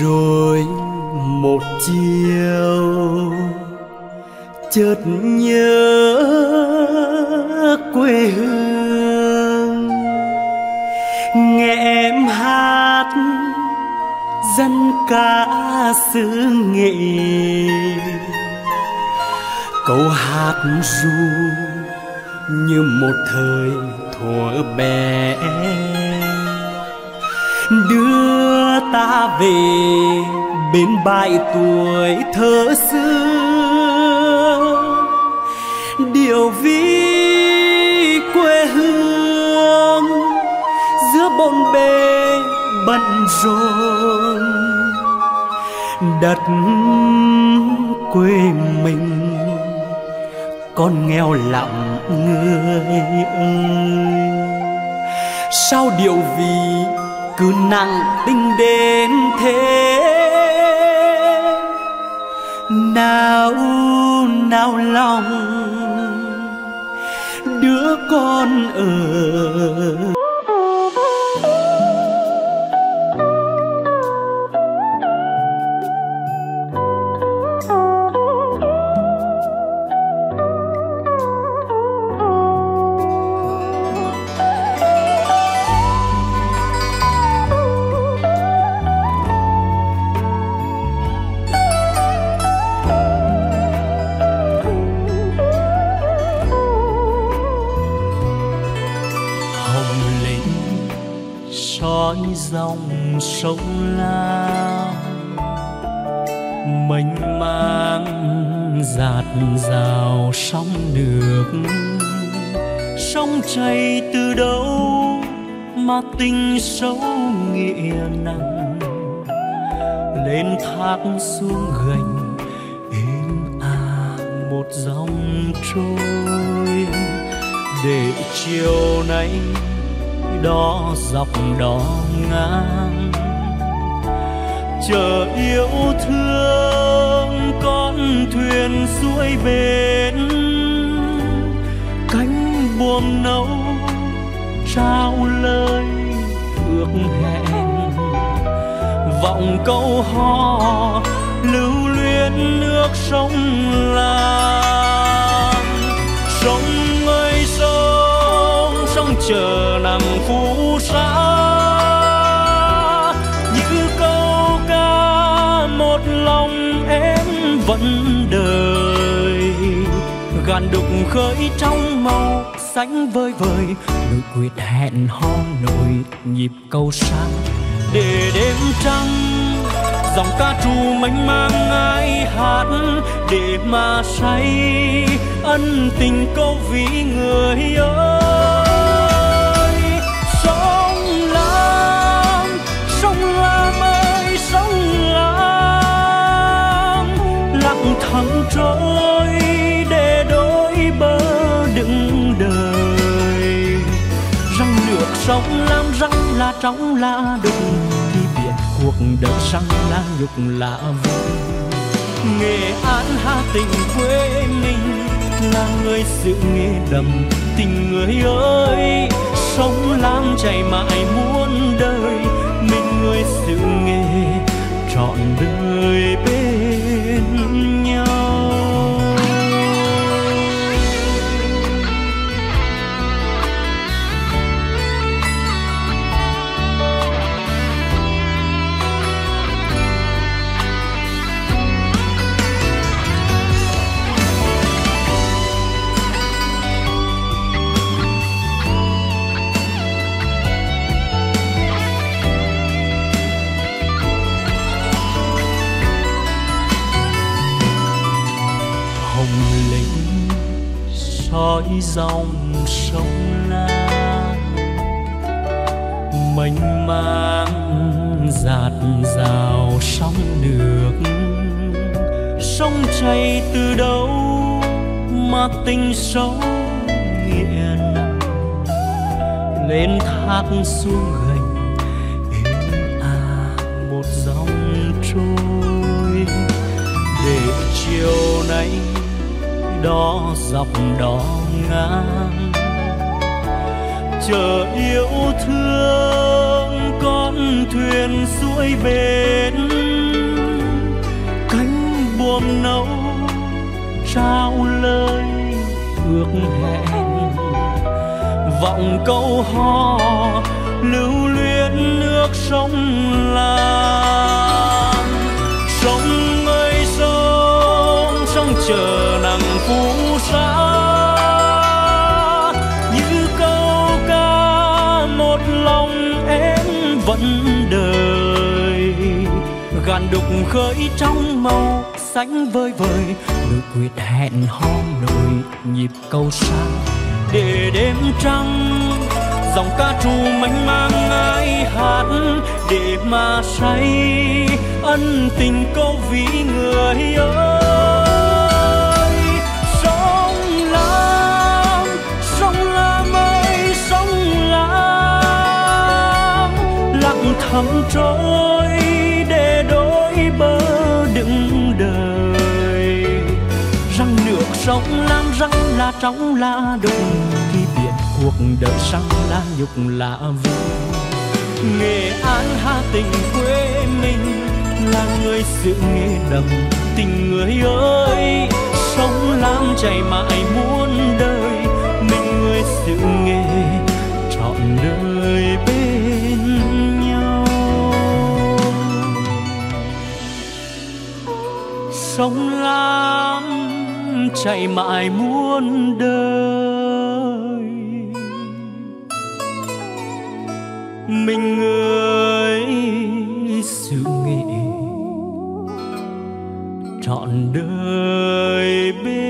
Rồi một chiều chợt nhớ quê hương, nghe em hát dân ca xứ Nghệ, câu hát ru như một thời thuở bé đưa ta về bên bãi tuổi thơ xưa. Điệu ví quê hương giữa bộn bề bận rộn, đất quê mình con nghèo lặng người ơi. Sao điệu ví cứ nặng tình đến thế, nào nào lòng đứa con ở. Dòng sông lao mênh mang dạt dào sóng nước, sông chảy từ đâu mà tình sâu nghĩa nặng, lên thác xuống gành êm à một dòng trôi, để chiều nay đó dọc đó ngang chờ yêu thương con thuyền xuôi bến, cánh buồm nâu trao lời ước hẹn, vọng câu hò lưu luyến nước sông Lam. Sông ơi sông, sông chờ nằm phù sa như câu ca một lòng em vẫn đời, gàn đục khơi trong màu xanh vơi vời, nụ quyệt hẹn hò nổi nhịp câu sáng để đêm trăng, dòng ca trù mênh mang ai hát để mà say ân tình câu ví người ơi. Thẳng trôi để đôi bờ đựng đời, răng nước sông Lam, răng là trống là đụng đi biển cuộc đời, răng là nhục là vui. Nghệ An Hà Tĩnh quê mình là người sự nghề đầm tình người ơi, sông Lam chảy mãi muôn đời, mình người sự nghề trọn đời bên nhau. mình soi dòng sông Lam, mênh mang dạt dào sóng nước. Sông chảy từ đâu mà tình sâu nghiền, lên thác xuống gành êm à một dòng trôi. Để chiều nay đó dọc đó ngang, chờ yêu thương con thuyền xuôi bến. Cánh buồm nâu trao lời ước hẹn, vọng câu hò lưu luyến nước sông Lam. Sông ơi sông, sông chờ nắng phù sa, như câu ca một lòng em vẫn đời. Gàn đục khơi trong màu xanh vơi vời, lời quyết hẹn hò nổi nhịp câu sa. Để đêm trăng dòng ca trù mênh mang ai hát, để mà say ân tình câu ví người ơi. Sông Lam ơi sông Lam, lặng thầm trôi để đôi bờ đựng đời. Răng nước sông Lam, răng là trống là đụng, khi biển cuộc đời sang là nhục là vui. Nghệ An Hà Tĩnh quê mình là người sự nghề đầm tình người ơi. Sông Lam chảy mãi muôn đời, mình người sự nghề trọn đời bên nhau. Sông Lam chảy mãi muôn đời, mình người sự nghề trọn đời bên nhau.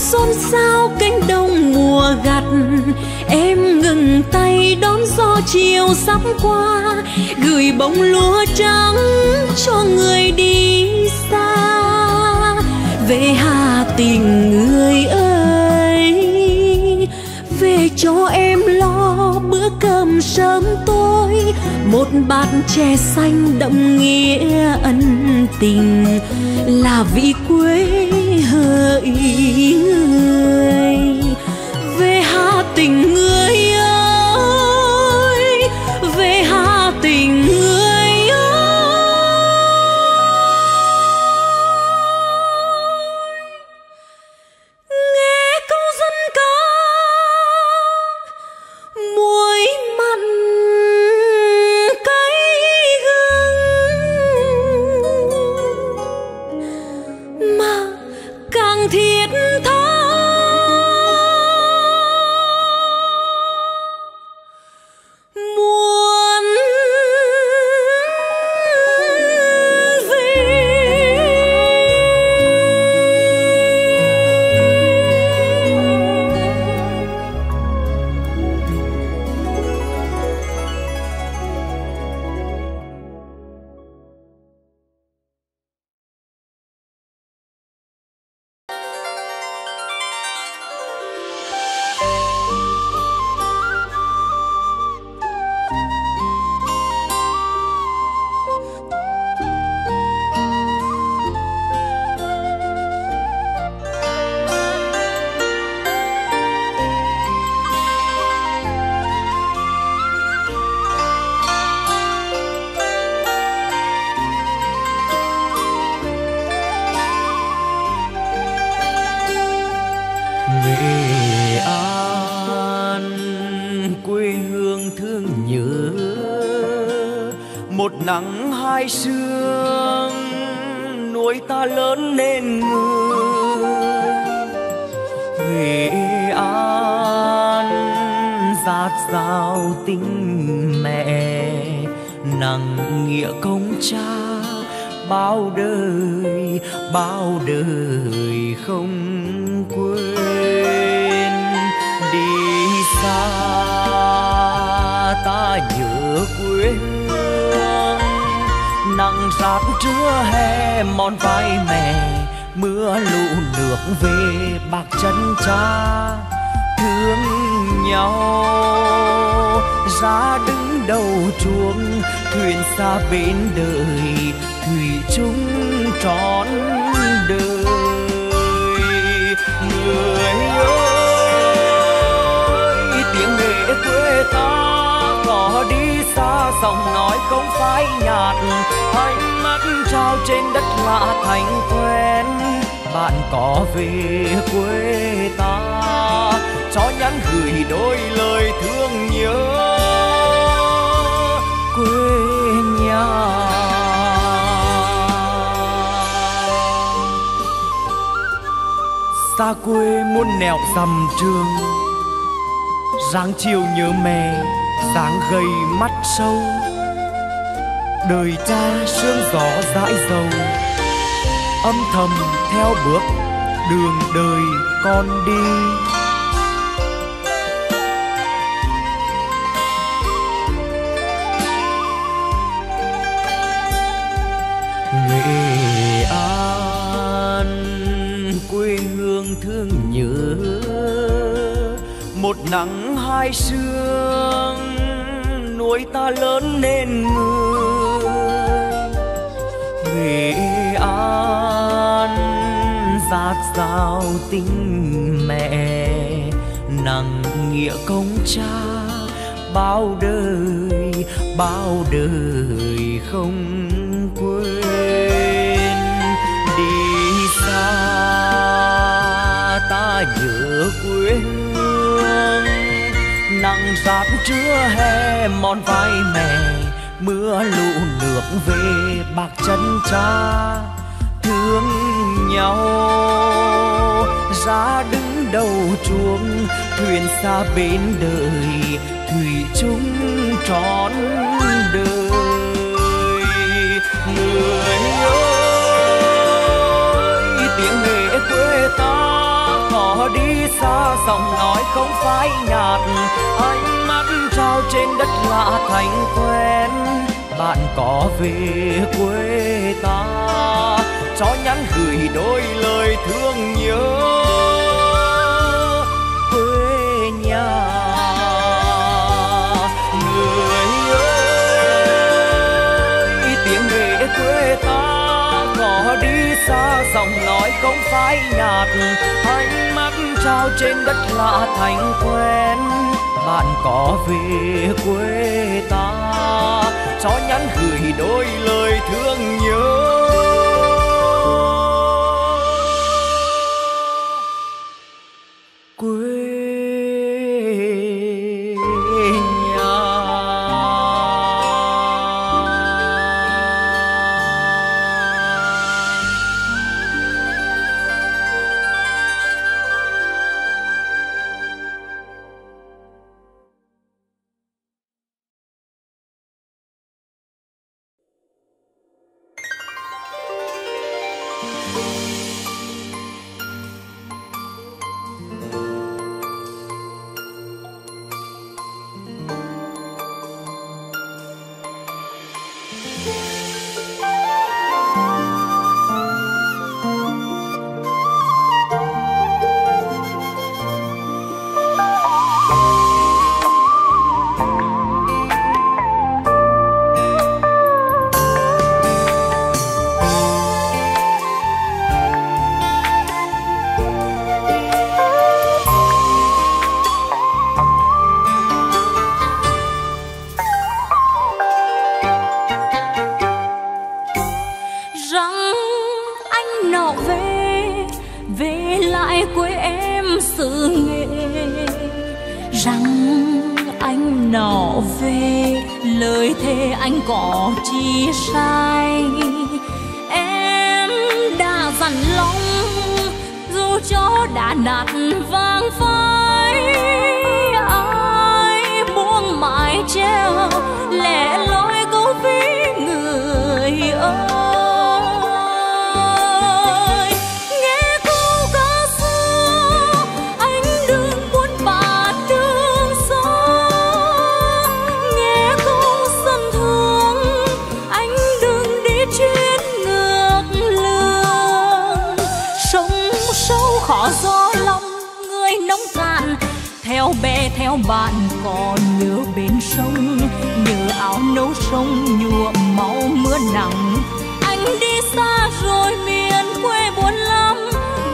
Xôn xao cánh đồng mùa gặt, em ngừng tay đón gió chiều sắp qua, gửi bông lúa trắng cho người đi xa. Về Hà Tĩnh người ơi, về cho em lo bữa cơm sớm tối, một bát chè xanh đậm nghĩa ân tình là vị quê hỡi người. Về Hà Tĩnh người ơi, về Hà Tĩnh người ơi. Nghe câu dân ca muối mặn cay gừng mà càng thiết tha. một nắng hai sương nuôi ta lớn nên người Nghệ An dạt dào tình mẹ, nặng nghĩa công cha bao đời không quên. Đi xa ta nhớ quê hương, nắng rát trưa hè mòn vai mẹ, mưa lũ nước về bạc chân cha. Thương nhau ra đứng đầu chuông, thuyền xa bên đời thủy chung trọn đời. Người ơi, tiếng Nghệ quê ta có đi xa, giọng nói không phai nhạt, ánh mắt trao trên đất lạ thành quen. Bạn có về quê ta cho nhắn gửi đôi lời thương nhớ quê nhà. Xa quê muôn nẻo dằm trường, dáng chiều nhớ mẹ, dáng gầy mắt sâu. Đời cha sương gió dãi dầu, âm thầm theo bước đường đời con đi. Nghệ An quê hương thương nhớ, một nắng hai sương nuôi ta lớn nên người Nghệ An dạt dào tình mẹ, nặng nghĩa công cha bao đời không quên. Đi xa ta nhớ quê hương, nắng rát trưa hè mòn vai mẹ, mưa lũ nước về bạc chân cha. Thương nhau ra đứng đầu chuông, thuyền xa bên đời thủy chung trọn đời. Người ơi, tiếng Nghệ quê ta có đi xa, giọng nói không phai nhạt, ánh mắt trao trên đất lạ thành quen. Bạn có về quê ta cho nhắn gửi đôi lời thương nhớ quê nhà. Người ơi, tiếng Nghệ quê ta có đi xa, giọng nói không phai nhạt, ánh mắt trao trên đất lạ thành quen. Bạn có về quê ta cho nhắn gửi đôi lời thương nhớ quê. anh nọ về, lời thề anh có chi sai. Em đã dằn lòng dù cho đã nạt vang phai, ai buông mãi treo lẻ loi câu ví người ơi. Theo bé theo bạn còn nhớ bên sông, nhớ áo nấu sông nhuộm máu mưa nắng. Anh đi xa rồi miền quê buồn lắm,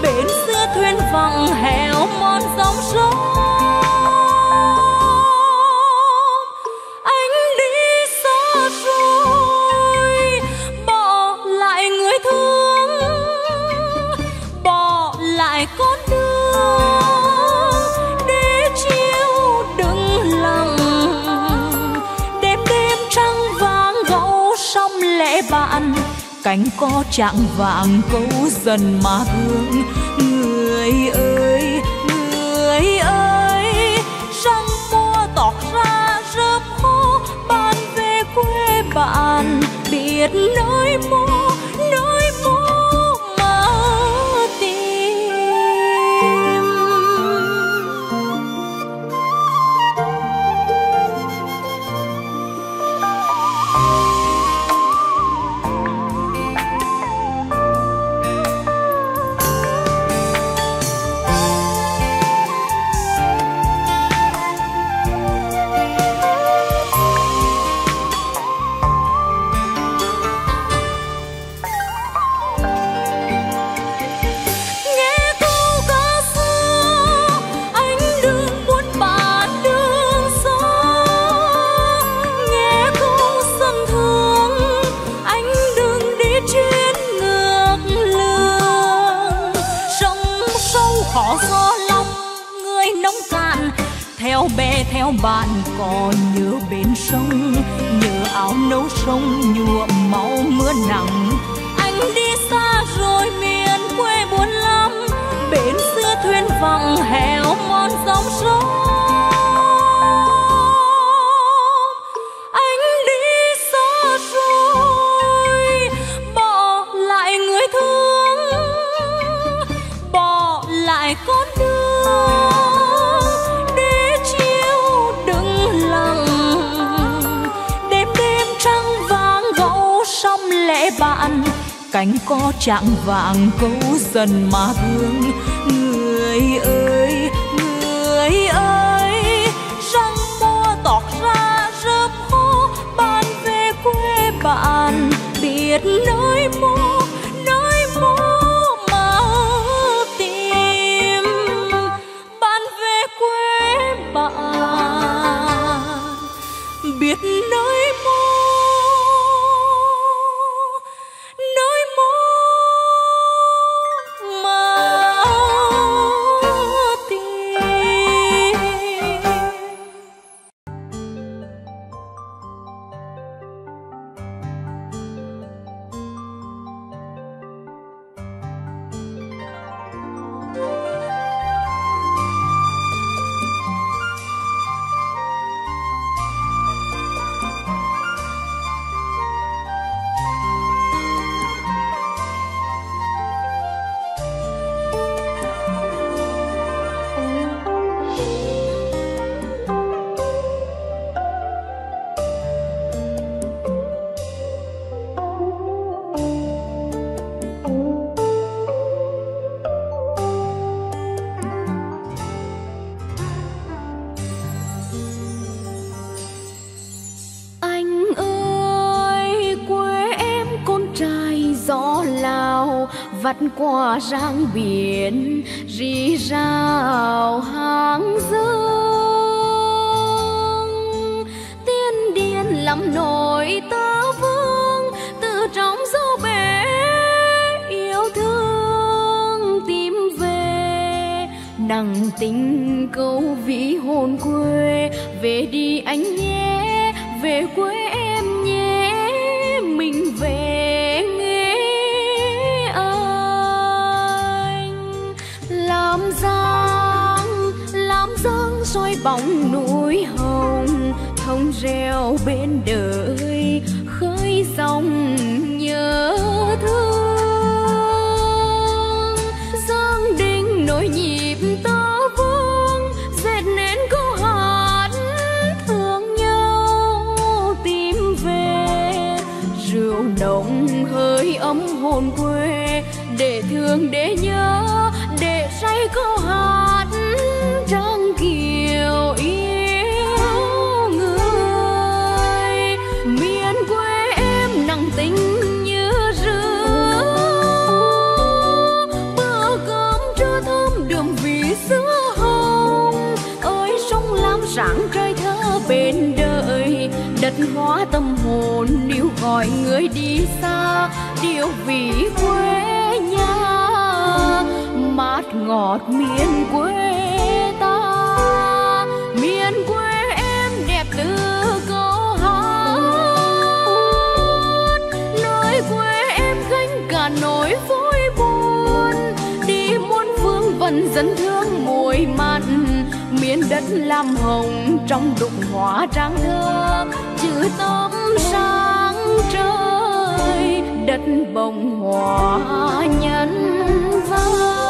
bến xưa thuyền vắng héo mòn dòng sông. Cánh có trạng vàng câu dần mà thương. Người ơi, răng mùa tọt ra rớm khô, bạn về quê bạn biết nỗi mô. Theo bạn còn nhớ bên sông, nhớ áo nấu sông nhuộm máu mưa nắng. Anh đi xa rồi miền quê buồn lắm, bến xưa thuyền vắng héo mòn dòng sông. Cánh có trạng vàng câu dần mà thương. Người ơi, răng mùa tọt ra rớm khô, bạn về quê bạn biết nỗi mô. Nỗi mô mà tìm, bạn về quê bạn biết nỗi mô. Vắt qua rang biển, rì rào hàng dương. Tiên điên lắm nổi tớ vương, từ trong dấu bé yêu thương tìm về. Nặng tình câu vĩ hồn quê Về đi anh nhé, về quê em nhé, mình về Nghệ An. Làm giang soi bóng núi hồng, thông reo bên đời, khơi dòng nhớ thương. Giang đình nỗi nhịp tơ vương, dệt nên câu hát thương nhau tìm về. Rượu nồng hơi ấm hồn quê, để thương để nhớ, để say câu hát trăng kiều yêu. Sáng trời thơ bên đời, đất hóa tâm hồn níu gọi người đi xa, điều vì quê nhà mát ngọt miền quê ta. Miền quê em đẹp từ câu hát, nơi quê em gánh cả nỗi vui buồn, đi muôn phương vẫn dẫn thương mùi mặn. Miền đất lam hồng trong đục hóa trang thơ, chữ tóm sáng trời đất bồng hoa nhân gian.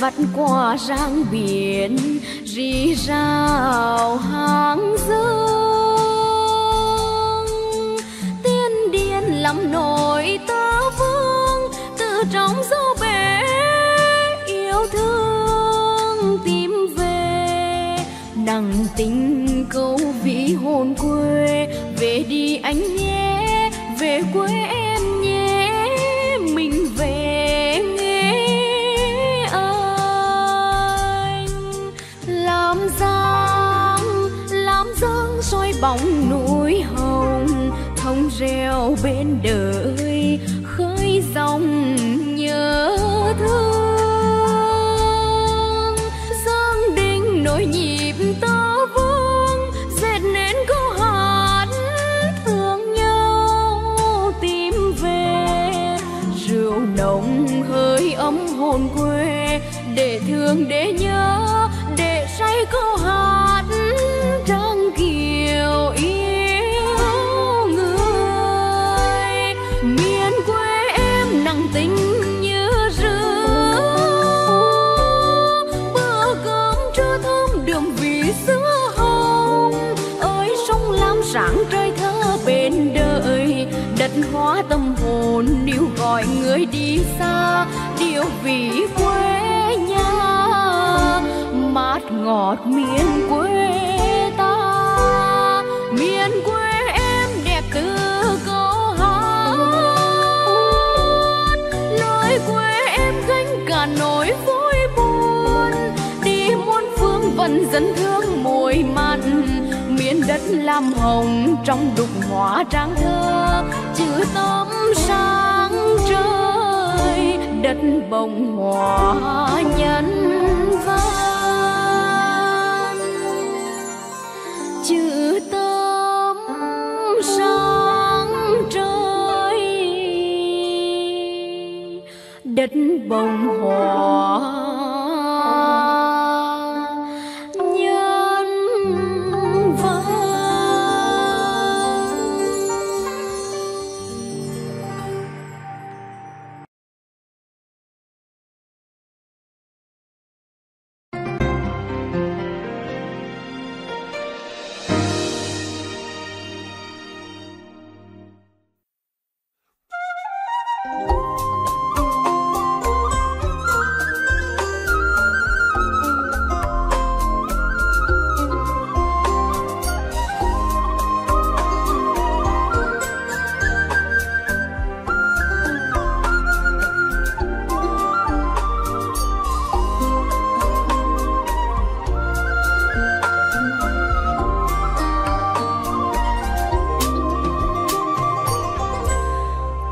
Vắt qua rang biển, rì rào hàng dương. Tiên điên lắm nổi tơ vương, từ trong dấu bé yêu thương tìm về. Nặng tình câu vĩ hồn quê, về đi anh nhé, về quê em nhé, mình về Nghệ An. Làm giang soi bóng núi hồng, thông reo bên đời, khơi dòng nhớ thương. Giang đình nỗi nhịp tơ vương, dệt nên câu hát thương nhau tìm về. Rượu nồng hơi ấm hồn quê, để thương để nhớ, để say câu hát trăng kiều yêu người. Miền quê em nặng tình như rứa, bữa cơm trưa thơm đường vị xưa hồng. Ơi sông lam sáng trời thơ bên đời, đất hóa tâm hồn níu gọi người đi xa, điều vì quê nhà mát ngọt miền quê ta. Miền quê em đẹp từ câu hát, nơi quê em gánh cả nỗi vui buồn, đi muôn phương vẫn dẫn thương mùi mặn. Miền đất lam hồng trong đục hóa trang thơ, chữ tóm sáng trời đất bồng hoa nhân gian. Chữ tấm sáng trời đất bồng hoa nhân văn.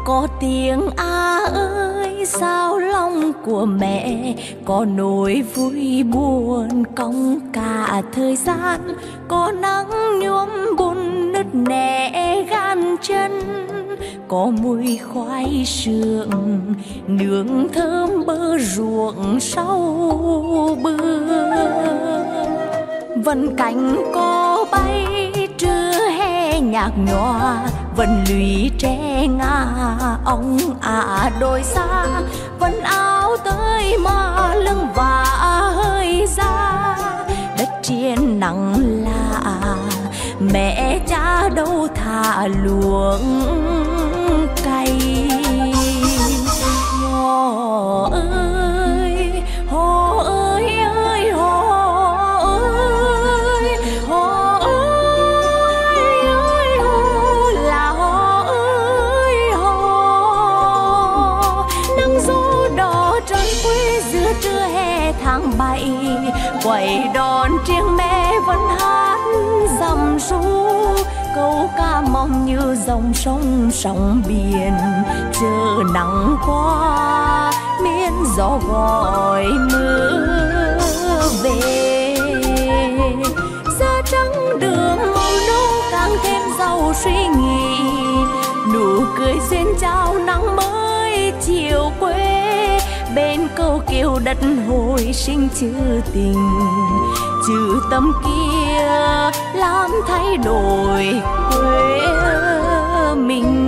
có tiếng a ơi, sao lòng của mẹ có nỗi vui buồn cong cả thời gian, có nắng nhuốm bùn nứt nẻ gan chân, có mùi khoai sườn nướng thơm bơ ruộng sau bưa. Vần cánh cô bay trưa hè nhạc nhòa, vần lũy tre nga ông ả à đôi xa, vần áo tới mà lưng vả hơi ra. Đất triền nắng lạ mẹ cha đâu thả luống cày. Hồ ơi hồ ơi ơi hồ ơi hồ ơi ơi hồ là hồ ơi hồ. Nắng gió đỏ tràn quê giữa trưa hè tháng 7, quầy đón riêng mẹ vẫn hát dầm ru câu ca mong như dòng sông sóng biển. Chờ nắng qua miên gió gọi mưa về, da trắng đường màu nâu càng thêm giàu suy nghĩ, nụ cười xuyên chào nắng mới chiều quê. Bên câu kiều đất hồi sinh chữ tình, chữ tâm kia làm thay đổi quê mình.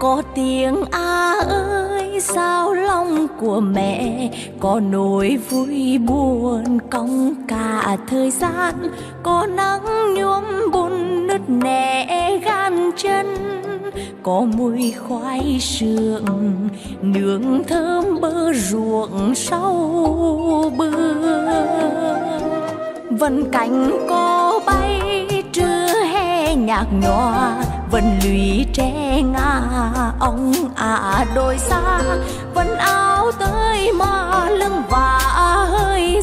Có tiếng a ơi, sao lòng của mẹ có nỗi vui buồn cong cả thời gian, có nắng nhuốm bùn nứt nẻ gan chân, có mùi khoai sườn nướng thơm bơ ruộng sau bưa. Vần cánh cô bay trưa hè nhạc nhòa, vần lũy tre nga ông ả à đôi xa, vần áo tới mà lưng vả hơi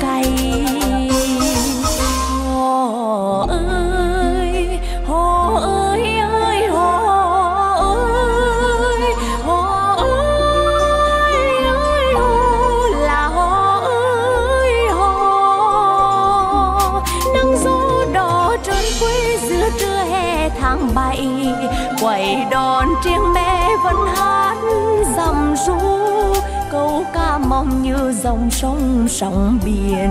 cày. Hồ ơi hồ ơi ơi hồ tháng 7, quầy đón riêng mẹ vẫn hát dầm ru câu ca mong như dòng sông sóng biển.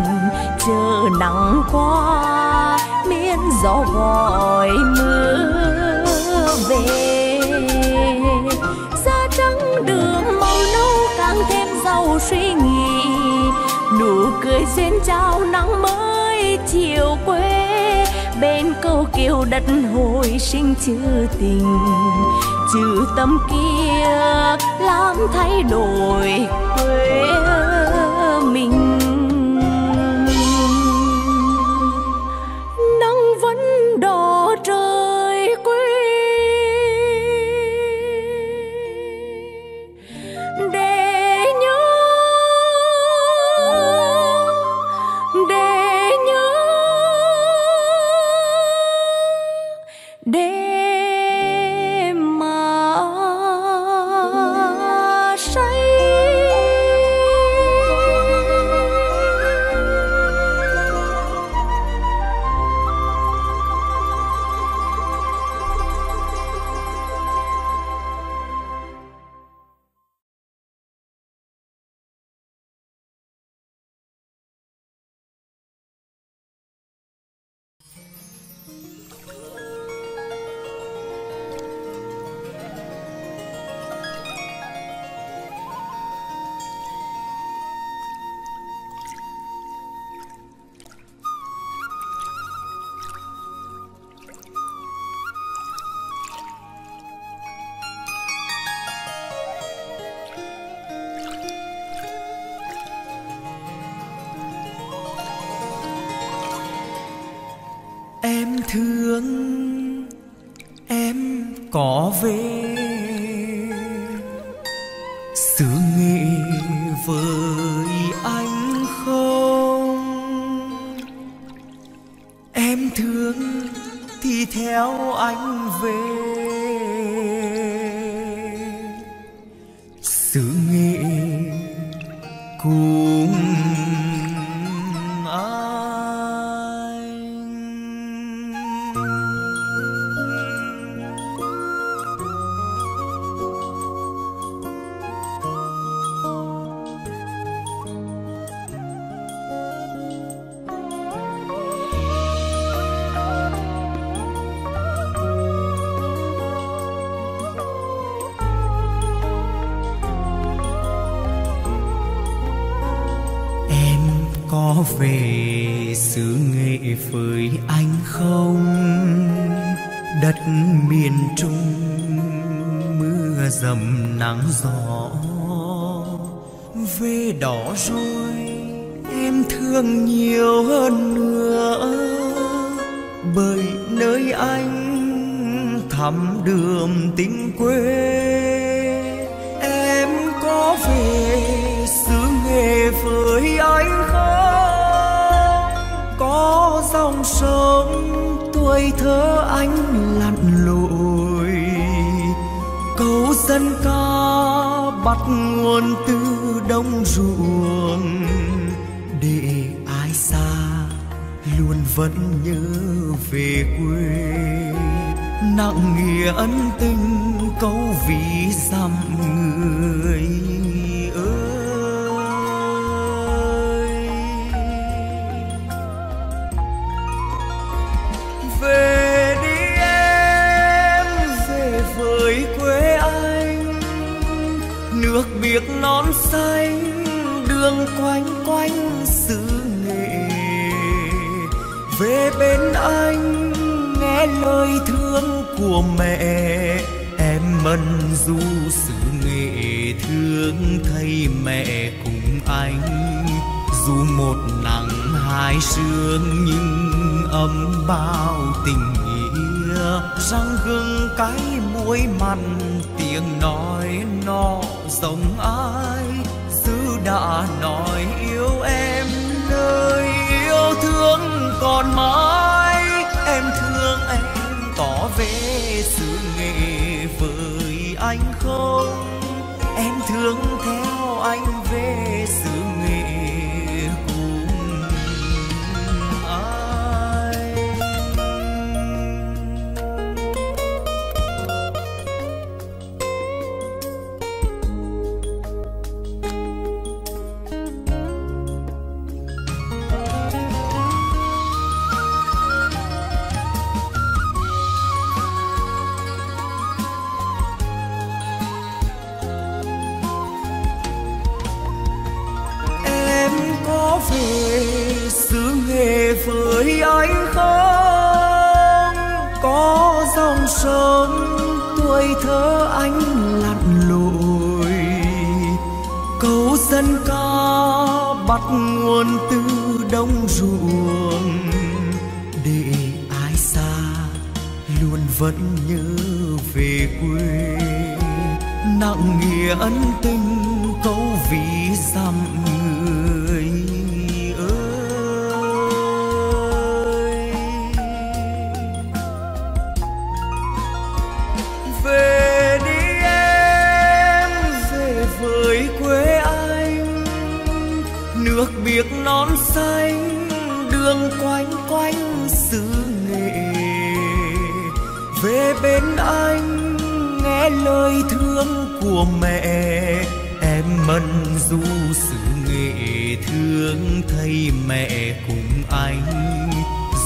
Chờ nắng qua miên gió gọi mưa về, da trắng đường màu nâu càng thêm giàu suy nghĩ, nụ cười duyên chào nắng mới chiều quê. Bên câu kiều đất hồi sinh chữ tình, chữ tâm kia làm thay đổi quê mình. Nắng vẫn đỏ trời quê, để mà say. thương em có về xứ Nghệ với anh không? Em thương thì theo anh về xứ Nghệ cùng về xứ Nghệ với anh không? Đất miền Trung mưa dầm nắng gió, về đó rồi em thương nhiều hơn nữa, bởi nơi anh thắm đượm tình quê. Em có về xứ Nghệ với anh không? Có dòng sông tuổi thơ anh lặn lội, câu dân ca bắt nguồn từ đồng ruộng, để ai xa luôn vẫn nhớ về quê. Nặng nghĩa ân tình câu ví dặm người ơi. Về đi em, về với quê anh, nước biếc non xanh đường quanh quanh xứ Nghệ. Về bên anh nghe lời thương của mẹ, em mân du xứ Nghệ thương thay mẹ cùng anh. Dù một nắng hai sương nhưng ấm bao tình nghĩa, răng gừng cái muối mặn tiếng nói nó giống ai. Xứ đã nói yêu em, nơi yêu thương còn mãi. Em thương em có về xứ Nghệ với anh không? Em thương theo anh về xứ Nghệ. Về xứ Nghệ với anh không? Có dòng sông tuổi thơ anh lặn lội, câu dân ca bắt nguồn từ đồng ruộng, để ai xa luôn vẫn nhớ về quê. Nặng nghĩa ân tình câu ví dặm người ơi. Về đi em, về với quê anh, nước biếc non xanh đường quanh quanh xứ Nghệ. Về bên anh nghe lời thương của mẹ, em mân du xứ Nghệ thương thay mẹ cùng anh.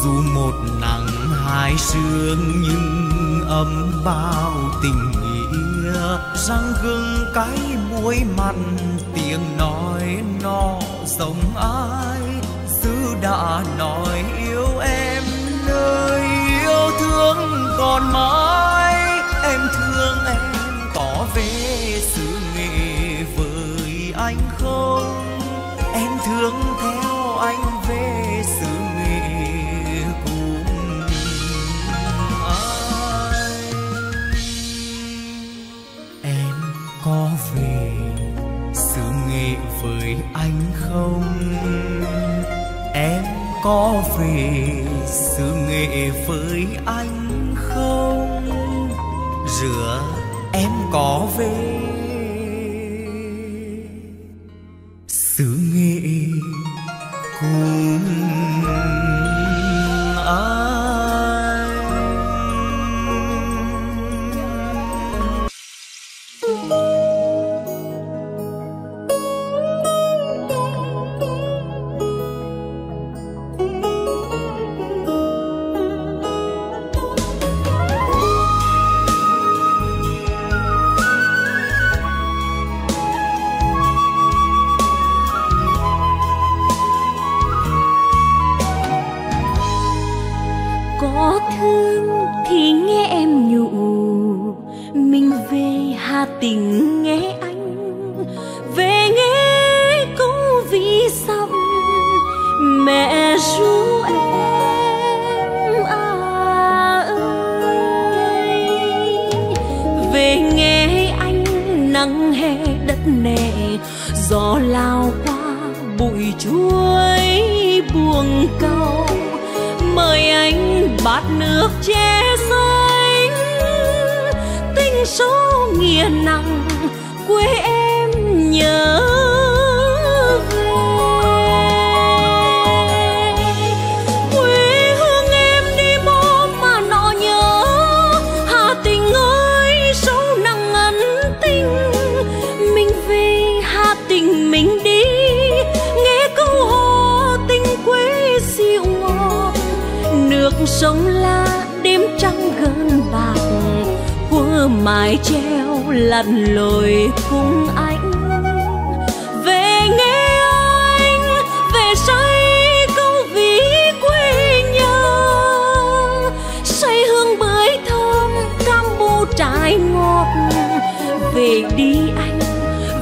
Dù một nắng hai sương nhưng ấm bao tình nghĩa, răng gừng cái muối mặn tiếng nói nó giống ai. Xứ đã nói yêu em, nơi yêu thương còn mãi. Em thương em có về xứ Nghệ với anh không? Em thương theo anh về xứ Nghệ cùng về với anh không? Em có về xứ Nghệ với anh không? Rửa em có về xứ Nghệ cùng tình nghe anh về nghe cũng vì sông mẹ ru em à ơi về nghe anh nắng hè đất nè gió lao qua bụi chuối buông câu mời anh bát nước che xanh tinh số nghĩa nặng quê em nhớ về quê hương em đi bố mà nọ nhớ Hà Tĩnh ơi sâu nặng ân tình mình về Hà Tĩnh mình đi nghe câu hò tình quê siêu ngọt nước sông La đêm trăng gần bạc quơ mái che lặn lội cùng anh về nghe anh về say câu ví quê nhà say hương bưởi thơm cam bu trái ngọt về đi anh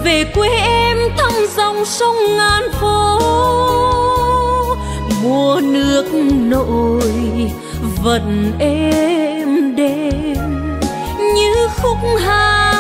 về quê em thăm dòng sông ngàn phố mùa nước nổi vẫn êm đềm như khúc hát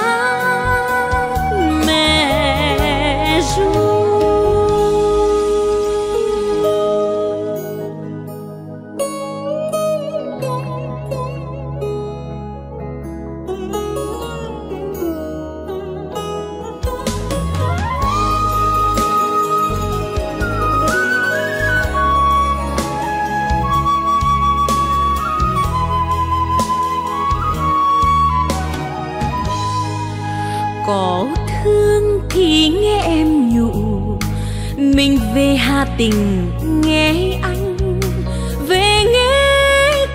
mình về Hà Tĩnh nghe anh về nghe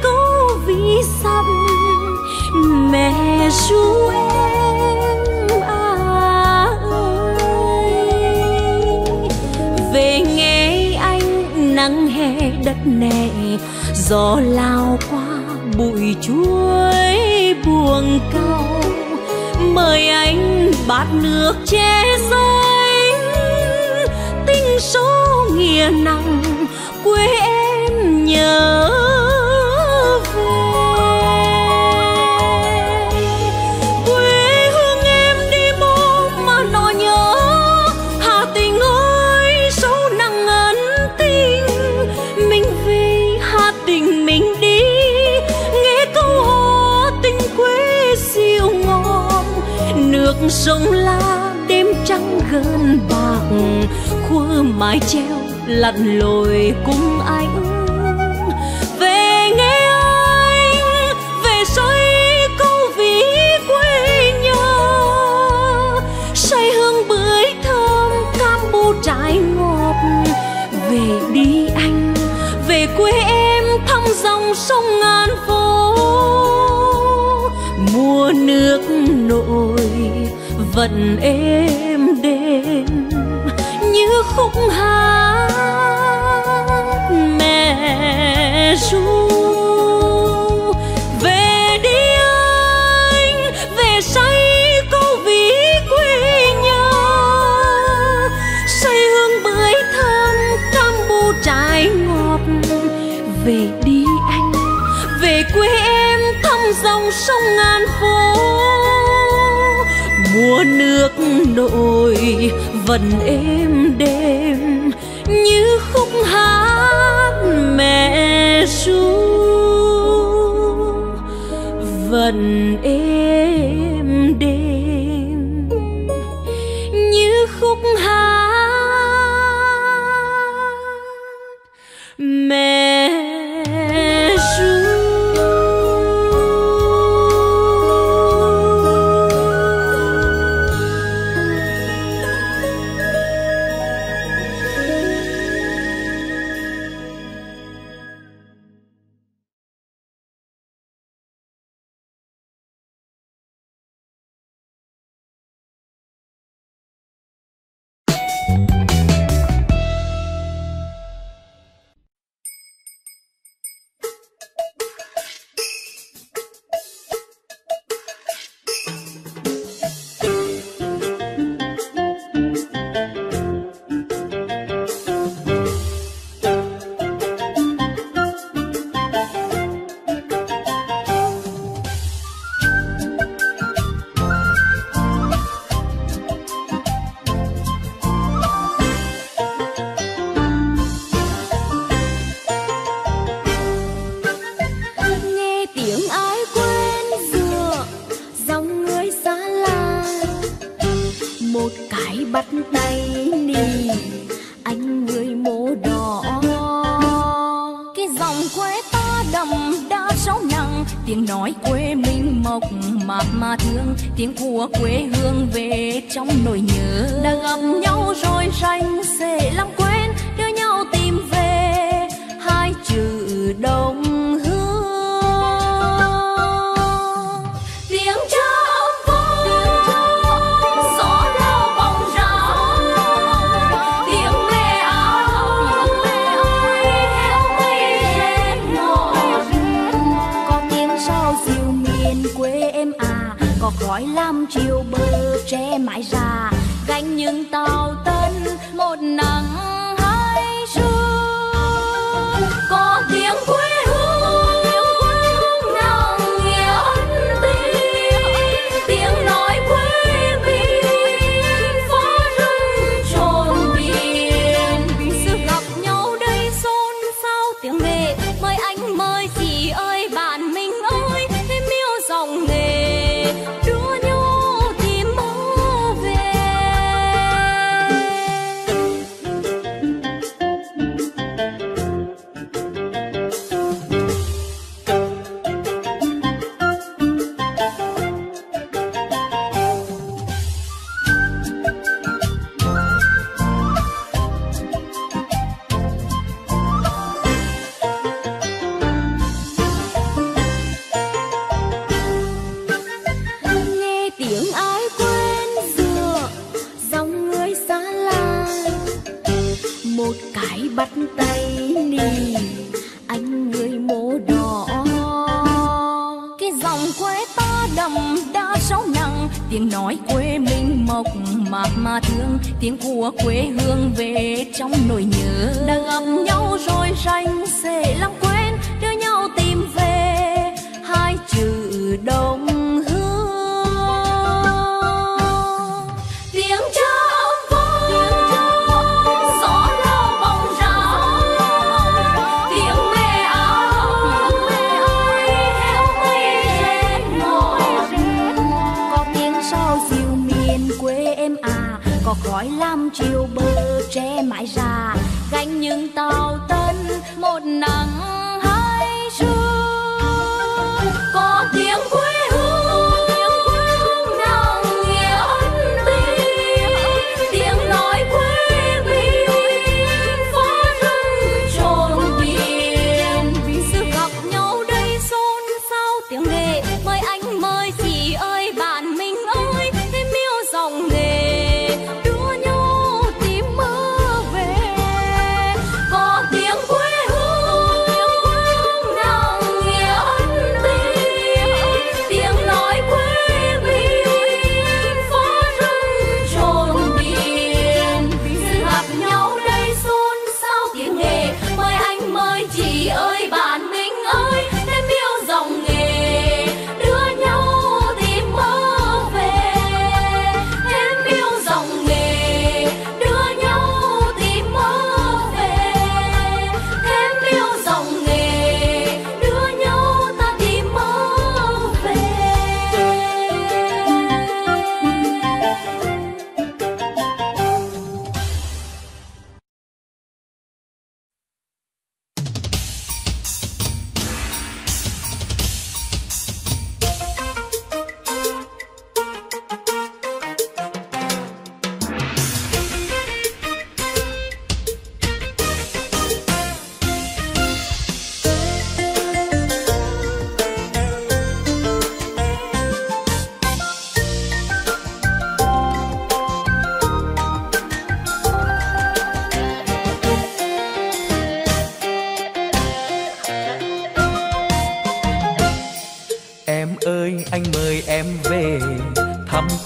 câu ví sắp mẹ ru em à ơi về nghe anh nắng hè đất nè gió lao qua bụi chuối buông cau mời anh bát nước che gió số nghĩa nặng quê em nhớ về quê hương em đi bố mà nọ nhớ Hà Tĩnh ơi sâu nặng ân tình mình về Hà Tĩnh mình đi nghe câu hò tình quê siêu ngọt nước sông La đêm trắng gần bạc khua mái treo lặn lội cùng anh về nghe anh về say câu ví quê nhà say hương bưởi thơm cam bu trái ngọt về đi anh về quê em thăm dòng sông ngàn phố mùa nước nổi vẫn êm đềm như khúc hát mẹ ru về đi anh về say câu ví quê nhà say hương bưởi thơm cam bu trái ngọt về đi anh về quê em thăm dòng sông ngàn phố mùa nước nổi vẫn êm đềm như khúc hát mẹ ru, vẫn êm đềm như khúc hát mẹ ru.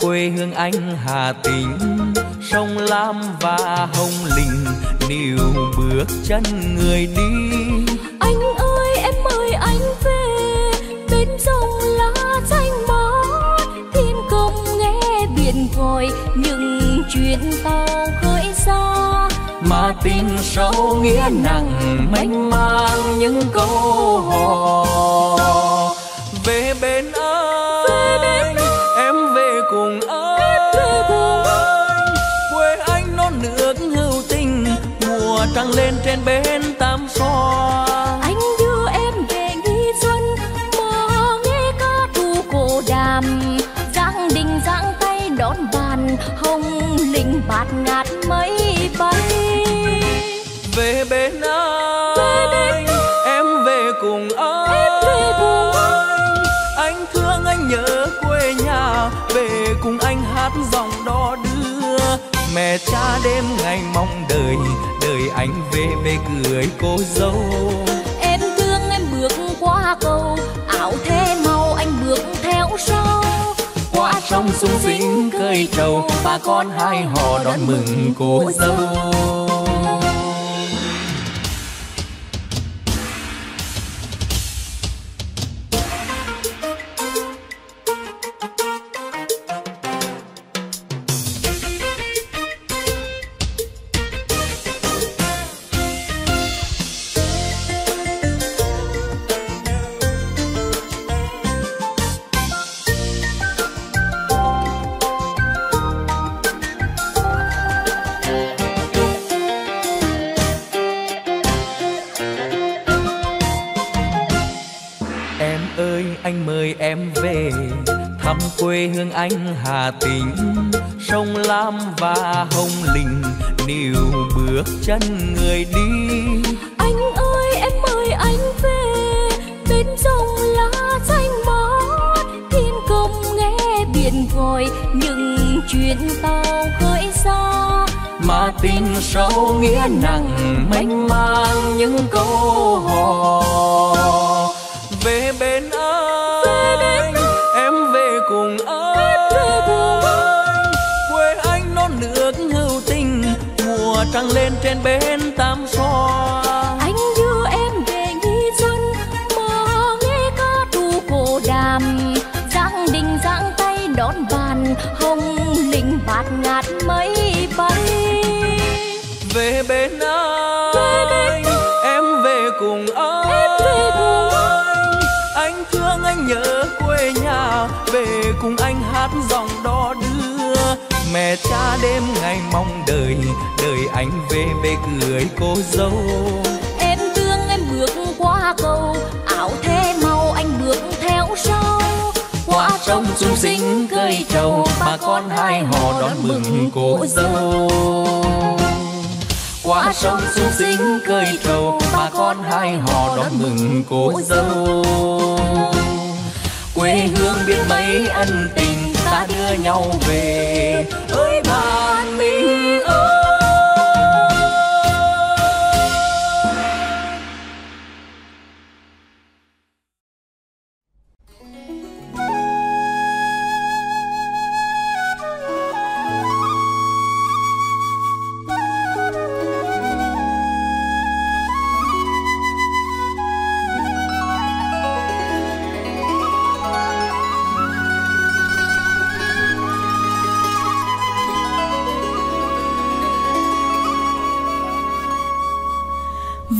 quê hương anh Hà Tĩnh, sông lam và hồng lình níu bước chân người đi. Anh ơi em mời anh về bên sông lá xanh mát, thiên không nghe biển gọi những chuyến tàu khơi xa, mà tình sâu nghĩa nặng mênh mang những câu hò. Về bên anh, em về cùng anh, quê anh non nước hữu tình, mùa trăng lên trên bến Tam Xoa. Anh đưa em về nghi xuân, mà nghe ca thu cổ đàm, giang đình giang tay đón bàn, hồng linh bạt ngạt mây bay. Về bên anh, em về cùng anh thương anh nhớ quê nhà, về cùng anh hát dòng đò đưa. Mẹ cha đêm ngày mong đợi, đợi anh về về cưới cô dâu. Em thương em bước qua cầu, ảo thế mau anh bước theo sau. Qua sông sung sính cơi trầu, bà con hai họ đón mừng cô dâu. Quê hương anh Hà Tĩnh, sông lam và hồng lình níu bước chân người đi. Anh ơi em mời anh về bên sông lá xanh mát, thiên không nghe biển gọi những chuyến tàu khơi xa, mà tình sâu nghĩa nặng mênh mang những câu hò. Về bên anh, em về cùng anh, quê anh non nước hữu tình, mùa trăng lên trên bến Tam Xoa. Anh đưa em về nghi xuân, mà nghe ca thu cổ đàm, giang đình giang tay đón bàn, hồng linh bạt ngạt mây bay. Về bên anh, em về cùng anh thương anh nhớ quê nhà, về cùng anh hát dòng đò đưa. Mẹ cha đêm ngày mong đợi, đợi anh về về cưới cô dâu. Em thương em bước qua cầu, ảo thế mau anh bước theo sau. Qua sông sung sính cơi trầu, bà con hai họ đón mừng cô dâu. Qua sông sung sính cơi trầu, bà con hai họ đón mừng cô dâu. Quê hương biết mấy ân tình, ta đưa nhau về với bạn mình ơi.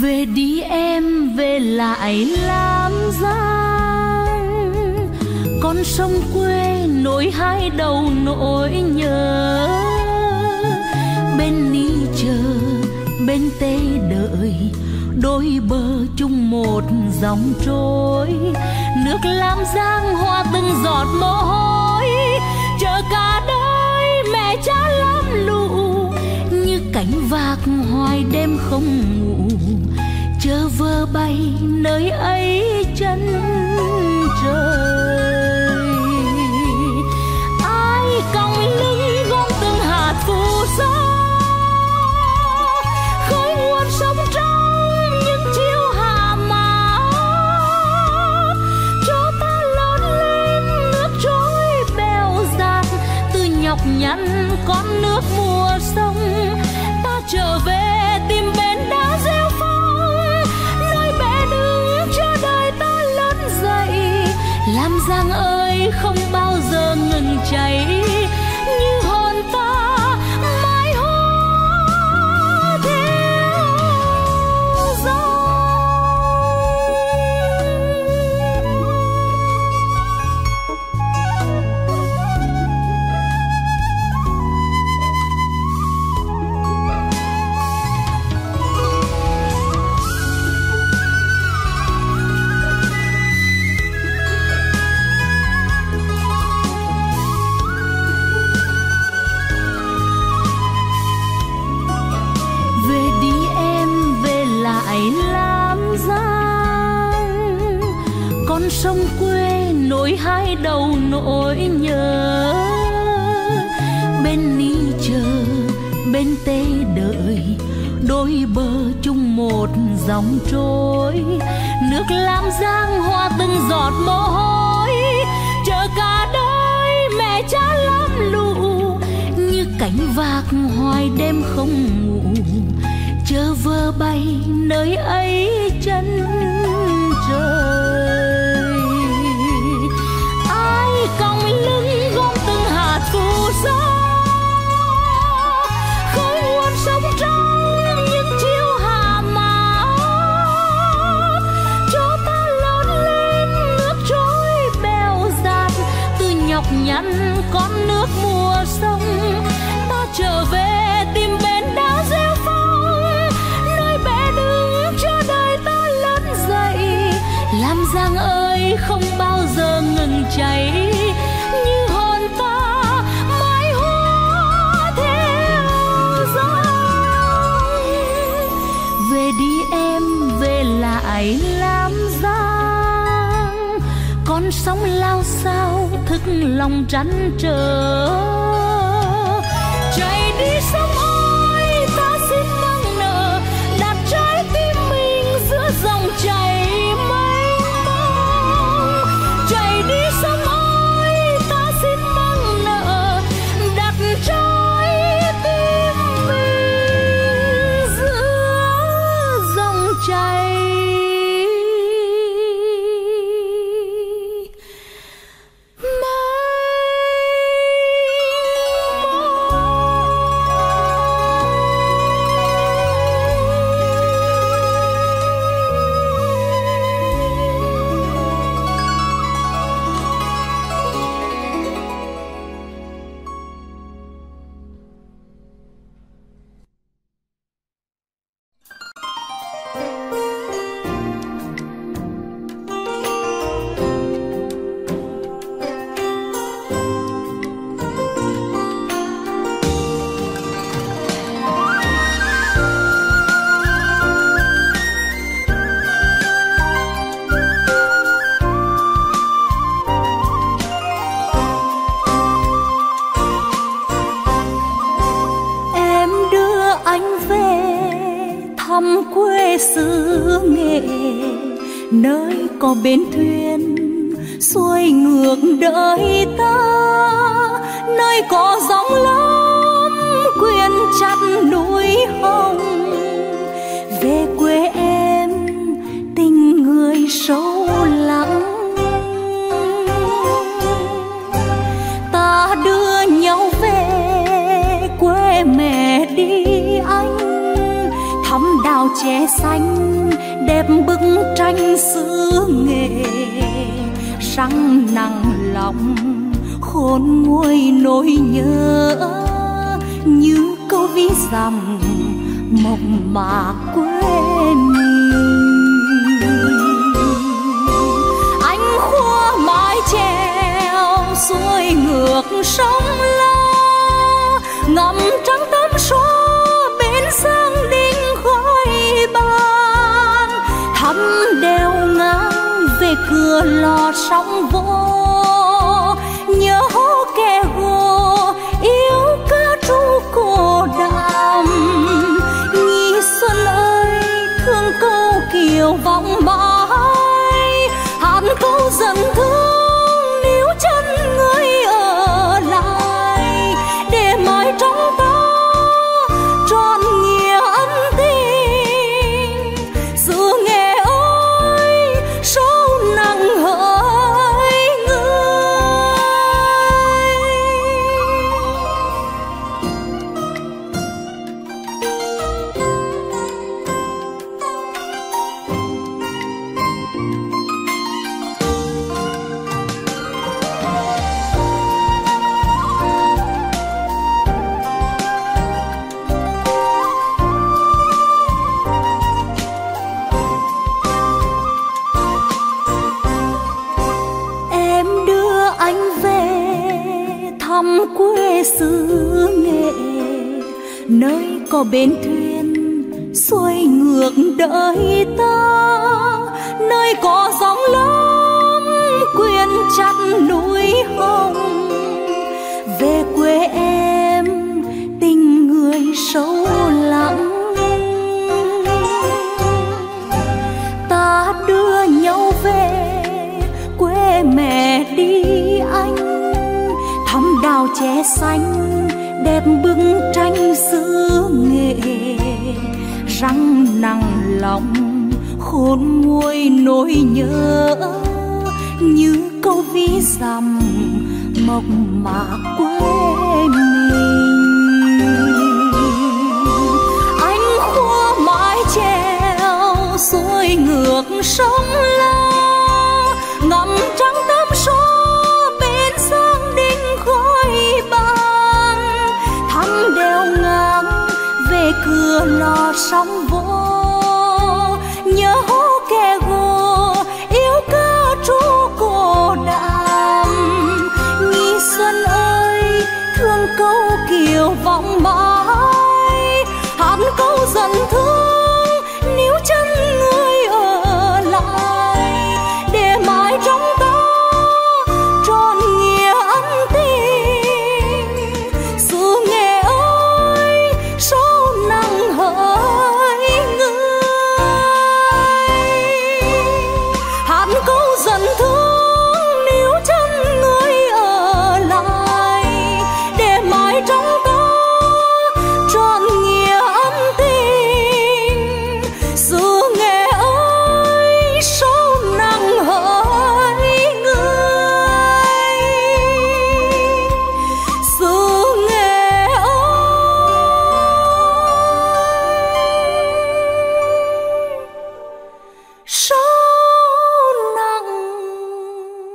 Về đi em về lại Lam Giang, con sông quê nối hai đầu nỗi nhớ. Bên ni chờ bên tê đợi, đôi bờ chung một dòng trôi. Nước Lam Giang hoa từng giọt mồ hôi, chờ cả đời mẹ cha lam lũ, như cánh vạc hoài đêm không ngủ. Chờ vơ bay nơi ấy chân trời, ai còng lưng gom từng hạt phù sa, khơi nguồn sông trong những chiều hạ mát. Cho ta lớn lên nước trôi bèo dạt, từ trở về tìm bến đá rêu phong, nơi bé đứng cho đời ta lớn dậy. Lam Giang ơi không bao giờ ngừng cháy, như hồn ta mãi hô theo sông quê nối hai đầu nỗi nhớ. Bên ni chờ, bên tê đợi, đôi bờ chung một dòng trôi. Nước Lam Giang hoa từng giọt mồ hôi, chờ cả đời mẹ cha lam lũ, như cánh vạc hoài đêm không ngủ, chờ vơ bay nơi ấy chân trời. Nhắn con nước mùa sông, ta trở về tìm bến đá rêu phong, nơi bé đứng cho đời ta lớn dậy. Lam Giang ơi không bao giờ ngừng cháy, như hồn ta mãi hô theo dòng. Về đi em, về lại Lam Giang, con sóng lao sao thức lòng trăn trở. Chạy đi sông ơi, ta xin nâng nở, đặt trái tim mình giữa dòng chảy mênh mông. Chạy đi sông ơi, ta xin nâng nở, đặt trái tim mình giữa dòng chảy. Bến thuyền xuôi ngược đời ta, nơi có gióng lớn quyện chặt núi hồng. Về quê em tình người sâu lắng, ta đưa nhau về quê mẹ đi anh. Thắm đào chè xanh đẹp bức tranh xứ nghệ, răng nặng lòng khôn nguôi nỗi nhớ. Như câu ví dặm mộng mà quê mình, anh khua mái treo xuôi ngược sông La, ngậm trắng tấm xóa bên sang đinh khói ba. Thắm đeo ngang về cửa lò sóng vô, nhớ kẻ gồ yêu ca trú cổ đàm. Nhi xuân ơi thương câu kiều vọng mãi, hát câu dần thương níu chân người ở lại, để mãi trong ta trọn nghĩa có bến thuyền xuôi ngược đời ta, nơi có sóng lớn quyện chặt núi hồng. Về quê em tình người sâu lắng, ta đưa nhau về quê mẹ đi anh. Thăm đào trẻ xanh đẹp bưng tranh xứ Nghệ, răng nặng lòng khôn nguôi nỗi nhớ. Như câu ví dặm mộc mạc quê mình, anh khua mãi treo xuôi ngược sông La, ngậm trắng tấm số bên sang đinh khói băng. Thắm đeo ngang về cửa lò sóng vô, nhớ hố kẻ gồ yêu ca trú cổ đàm. Nhi xuân ơi thương câu kiều vọng mãi, hát câu giận thương níu chân người ở lại. Để mãi trong ta tròn nghĩa ân tình, dù Nghệ ơi sâu nặng hỡi người. Hát câu giận thương níu chân người ở lại, để mãi trong ta tròn nghĩa ân tình, dù Nghệ ơi sâu nặng hỡi người. Dù Nghệ ơi sâu nặng hỡi người.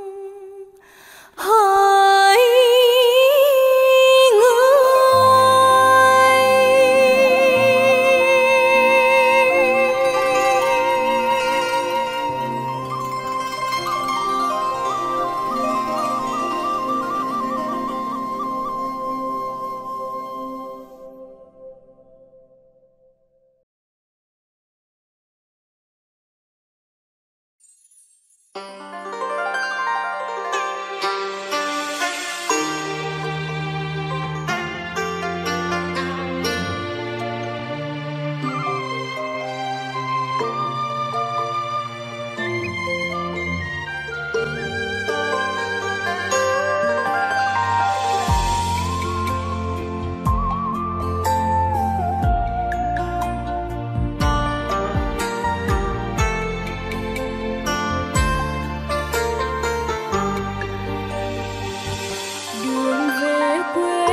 Đường về quê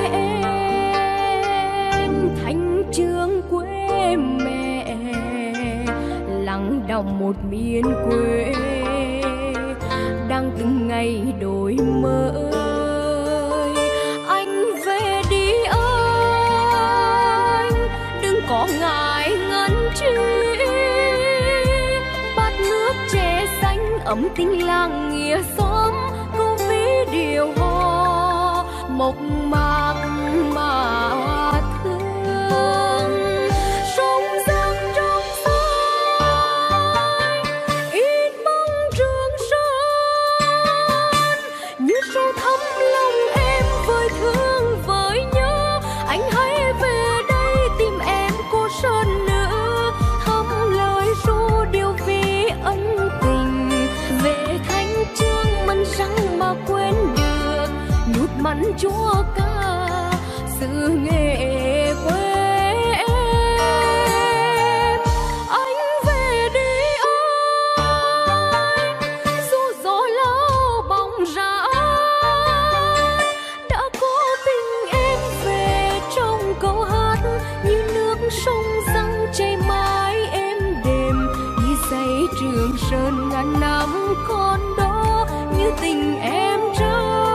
em thanh trương quê mẹ, lắng đọng một miền quê đang từng ngày đổi mới. Anh về đi anh, đừng có ngại ngăn chi. Bát nước chè xanh ấm tình làng nghĩa xóm, câu ví điều hò mộc mạc mà thương. Sông rác trong xanh in bóng Trường Sơn, như sâu thấm lòng em với thương với nhớ. Anh hãy về đây tìm em cô Sơn nữ, thắm lời ru điều vì ân tình. Về thanh trương mân răng mà quên được nhút mặn chúa ca xứ Nghệ quê em. Anh về đi anh, dù gió lao bóng rã đã có tình em về trong câu hát. Như nước sông răng chảy mãi êm đềm, như dãy Trường Sơn ngàn năm còn đó. Như tình em trao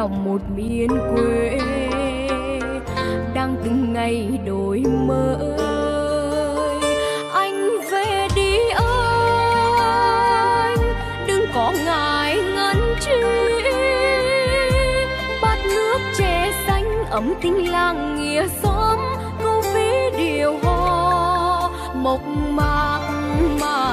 đồng một miền quê đang từng ngày đổi mới. Anh về đi anh, đừng có ngại ngăn chi. Bát nước chè xanh ấm tình làng nghĩa xóm, câu ví điều hò mộc mạc mà.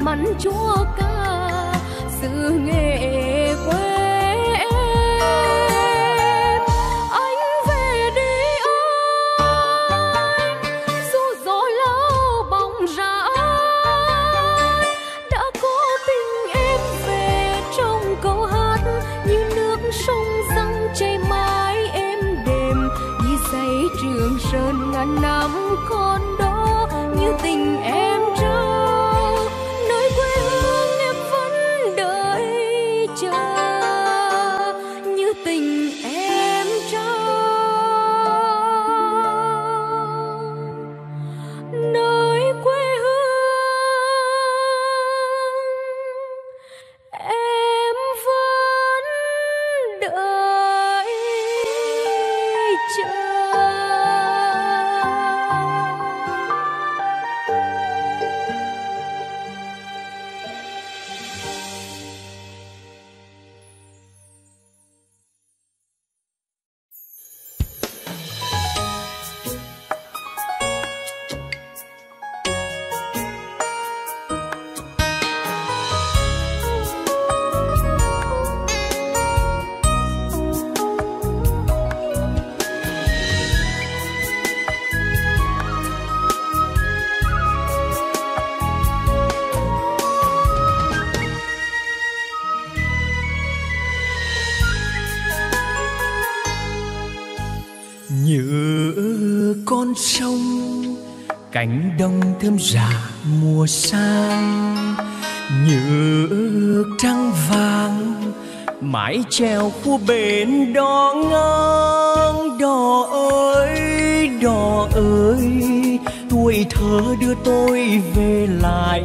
Mắn chúa ca sự nghệ quê em. Anh về đi anh, dù gió lao bóng rãi đã có tình em về trong câu hát, như nước sông răng chảy mãi êm đềm, như dãy Trường Sơn ngàn năm con đó, như tình em trao. Cánh đồng thơm rạ mùa sang, như trăng vàng mãi treo của bến đò ngang. Đò ơi, tuổi thơ đưa tôi về lại,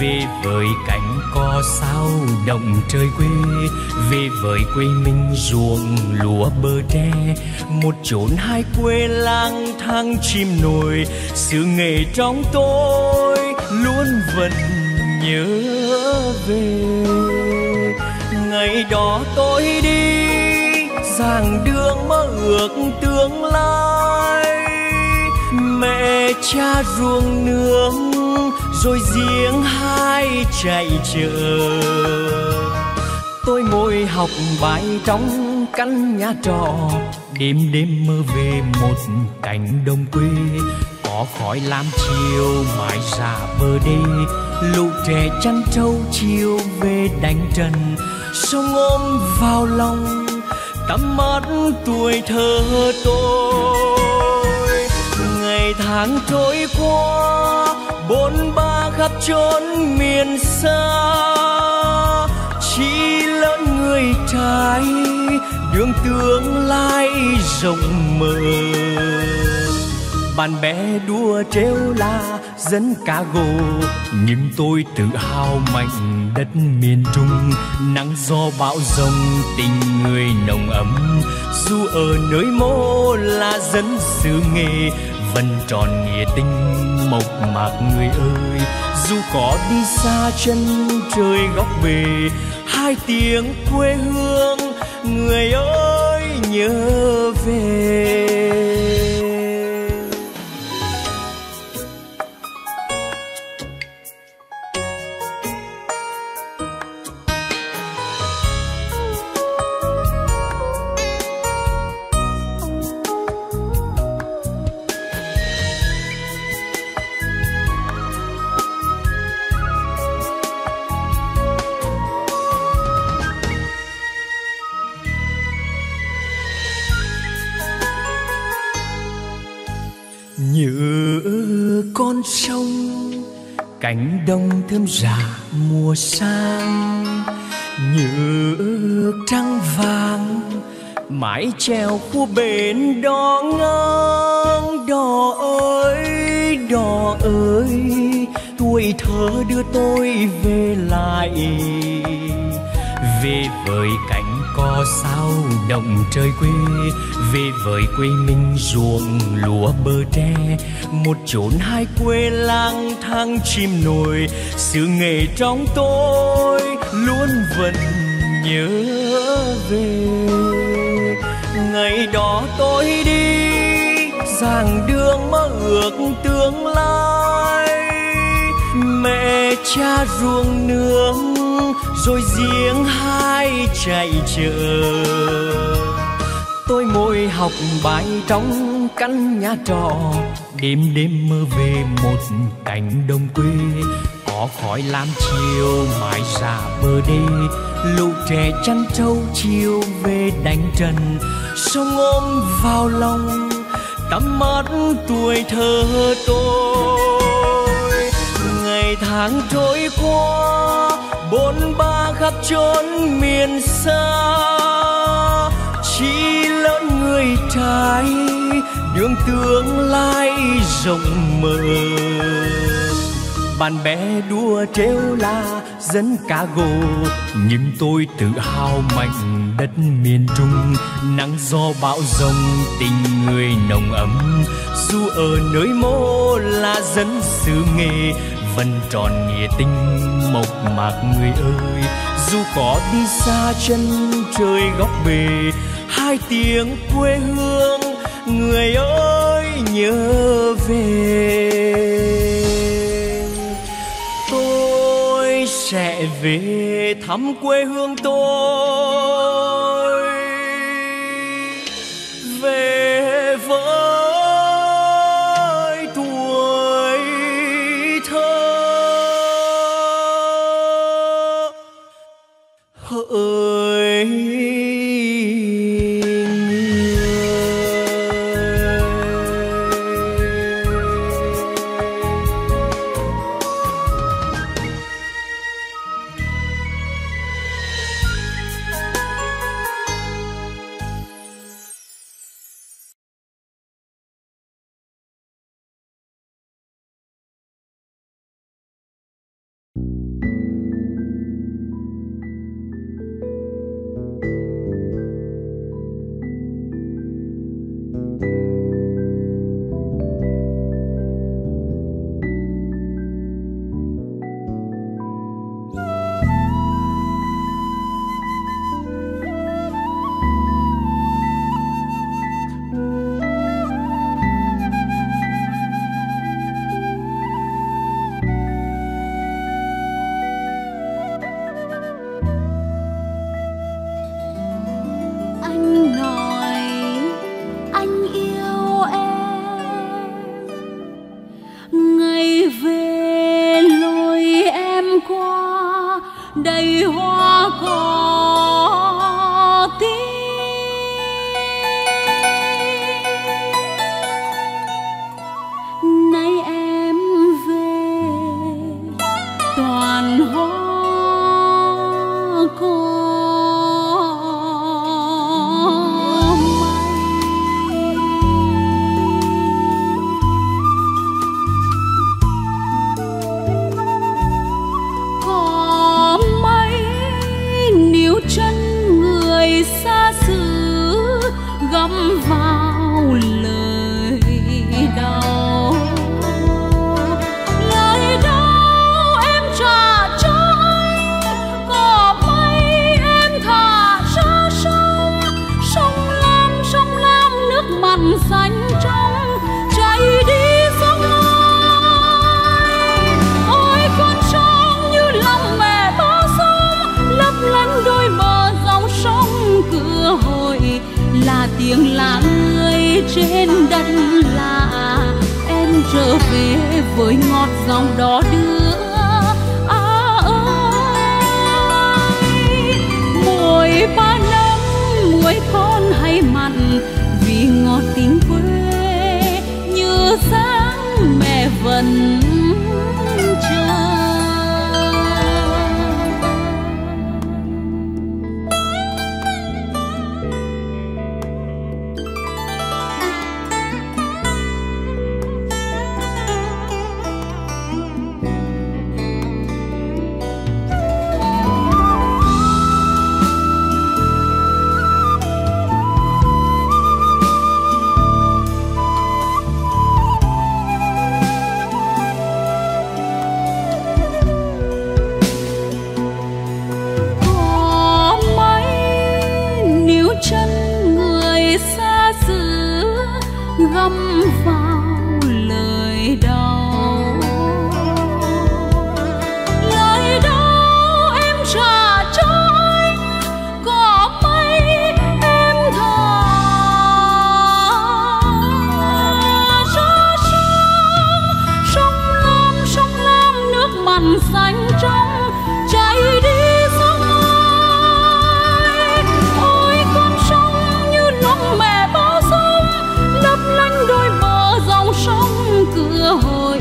về với cánh cò sao động trời quê, về với quê mình ruộng lúa bờ tre, một chốn hai quê lang thang chim nổi. Sự nghề trong tôi luôn vẫn nhớ về ngày đó tôi đi dàng đường mơ ước tương lai. Mẹ cha ruộng nương rồi riêng hai chạy chợ, tôi ngồi học bài trong căn nhà trọ, đêm đêm mơ về một cánh đồng quê. Có khói lam chiều mãi ra bờ đê, lũ trẻ chăn trâu chiều về đánh trần, sông ôm vào lòng tắm mát tuổi thơ tôi. Ngày tháng trôi qua bốn ba khắp chốn miền xa, chỉ lớn người trai đường tương lai rộng mở. Bạn bè đua trêu la dân cá gồ, nhưng tôi tự hào mảnh đất miền Trung. Nắng gió bão rông tình người nồng ấm, dù ở nơi mô là dân xứ nghề, vẫn tròn nghĩa tình mộc mạc người ơi. Dù có đi xa chân trời góc bể, hai tiếng quê hương người ơi nhớ về. Cánh đồng thơm rạ mùa sang, như ước trăng vàng mãi treo khu bến đò ngang. Đò ơi, đò ơi, tuổi thơ đưa tôi về lại, về với cánh cò sao động trời quê, về với quê mình ruộng lúa bờ tre, một chốn hai quê lang thang chim nổi. Sự nghề trong tôi luôn vẫn nhớ về. Ngày đó tôi đi dàng đường mơ ước tương lai, mẹ cha ruộng nương rồi riêng hai chạy chợ. Tôi ngồi học bài trong căn nhà trọ, đêm đêm mơ về một cánh đồng quê. Có khói lam chiều mãi ra bờ đê, lũ trẻ chăn trâu chiều về đánh trần. Sông ôm vào lòng tắm mát tuổi thơ tôi. Ngày tháng trôi qua bốn ba khắp chốn miền xa, chỉ lớn người trai đường tương lai rộng mở. Bạn bè đua trêu la dẫn cá gồ, nhưng tôi tự hào mảnh đất miền Trung. Nắng gió bão giông tình người nồng ấm, dù ở nơi mô là dân xứ nghề vẫn tròn nghĩa tình mộc mạc người ơi. Dù có đi xa chân trời góc bể, hai tiếng quê hương người ơi nhớ về. Tôi sẽ về thăm quê hương tôi, về với vẫn chờ. biển xanh trong chạy đi sông ơi. Ôi con sông như lòng mẹ bao sông, lấp lánh đôi bờ dòng sông cửa hồi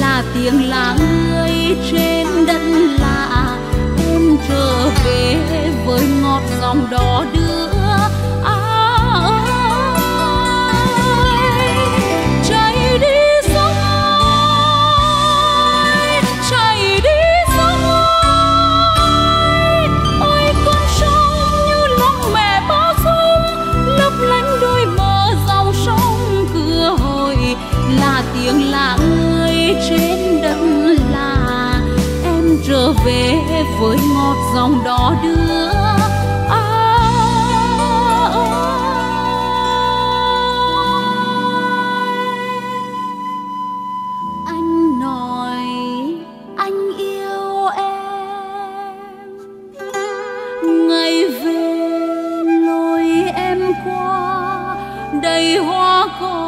là tiếng là người trên đất lạ. Em trở về với ngọt dòng đỏ đưa về với ngọt dòng đỏ đưa anh nói anh yêu em, ngày về lối em qua đầy hoa cỏ.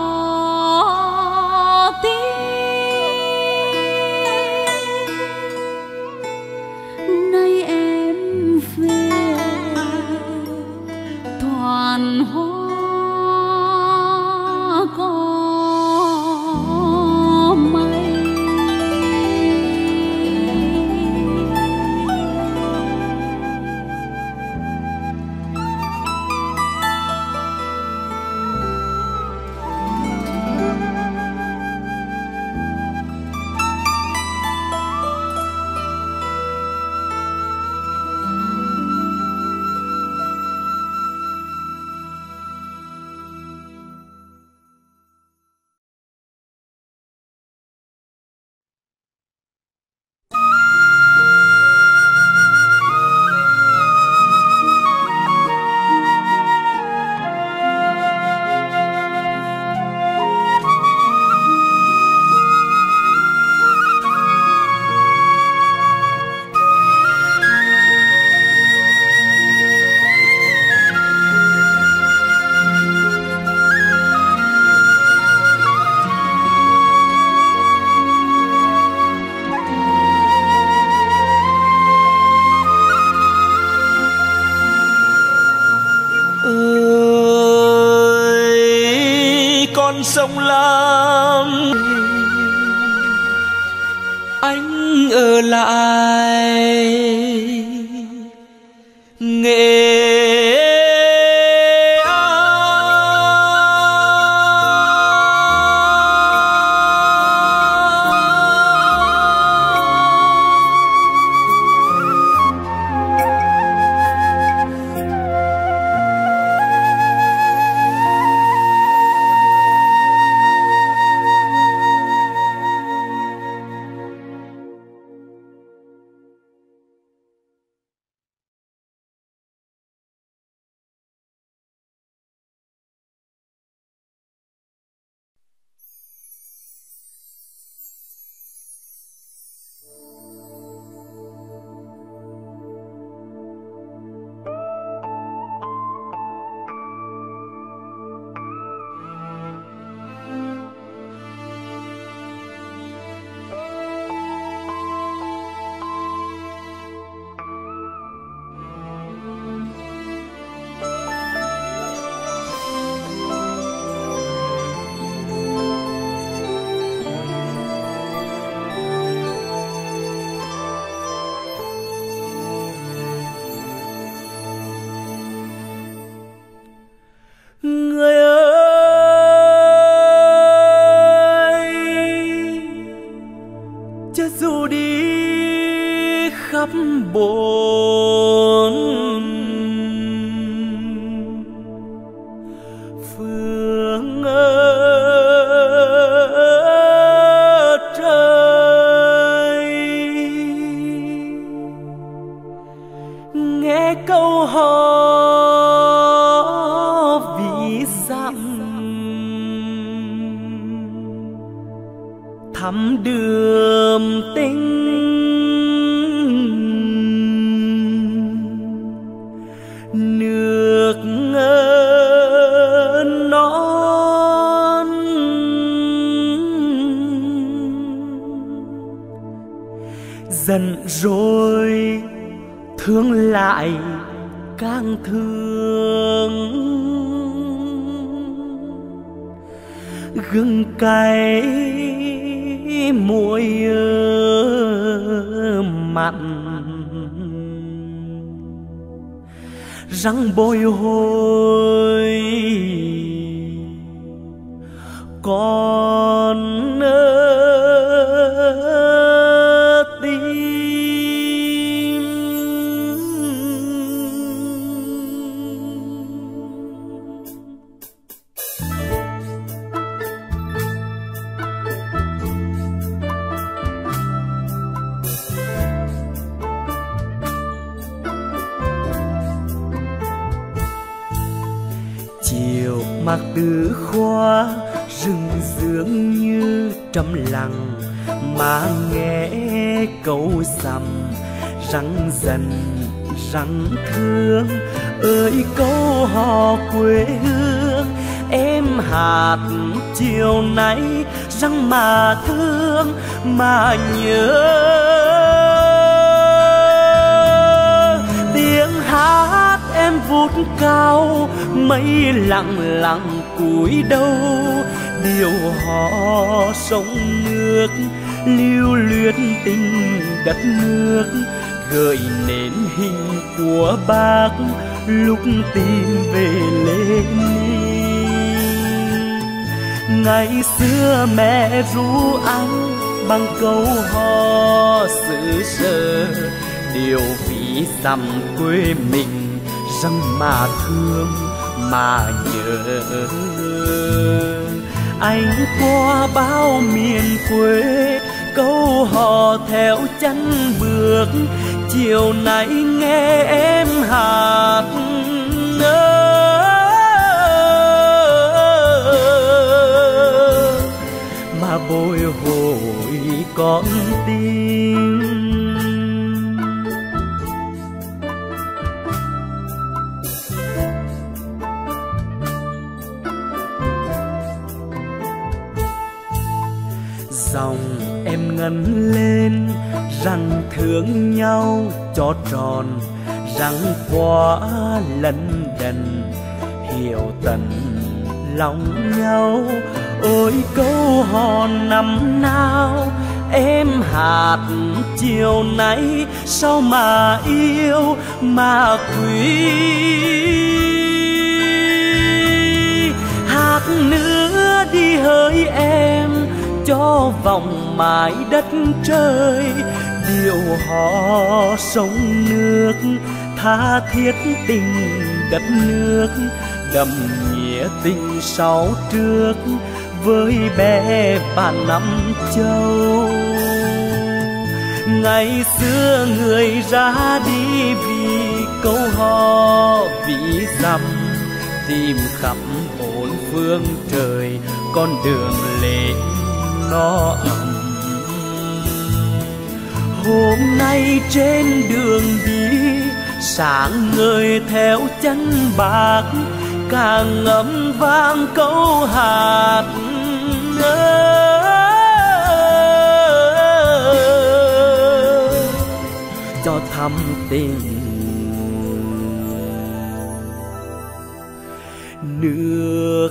Sông Lam anh ở lại Nghệ dần rồi thương lại càng thương. Gừng cay muối mặn, răng bồi hồi còn nỡ tim. Chiều mạc từ khoa rừng dường như trầm lặng, mà nghe câu sầm răng dần răng thương. Ơi câu hò quê hương em hát chiều nay, răng mà thương mà nhớ tiếng hát em vút cao mây lặng lặng cúi đầu. Điều họ sông nước lưu luyến tình đất nước, gợi nến hình của bác lúc tìm về Lenin. Ngày xưa mẹ ru anh bằng câu hò xứ sở, điều ví dặm quê mình răng mà thương mà nhớ. Anh qua bao miền quê câu hò theo chân bước, chiều nay nghe em hát mà bồi hồi con tim. Dòng em ngân lên rằng thương nhau cho tròn, rằng quá lẫn đần hiểu tận lòng nhau. Ôi câu hò năm nào em hát chiều nay, sao mà yêu mà quý. Hát nữa đi hỡi em cho vòng mãi đất trời, điều họ sông nước tha thiết tình đất nước, đậm nghĩa tình sáu trước với bé và năm châu. Ngày xưa người ra đi vì câu hò ví dặm, tìm khắp bốn phương trời con đường lệ nó ấm. Hôm nay trên đường đi sáng ngời theo chân bạc, càng ngấm vang câu hát cho thắm tình nước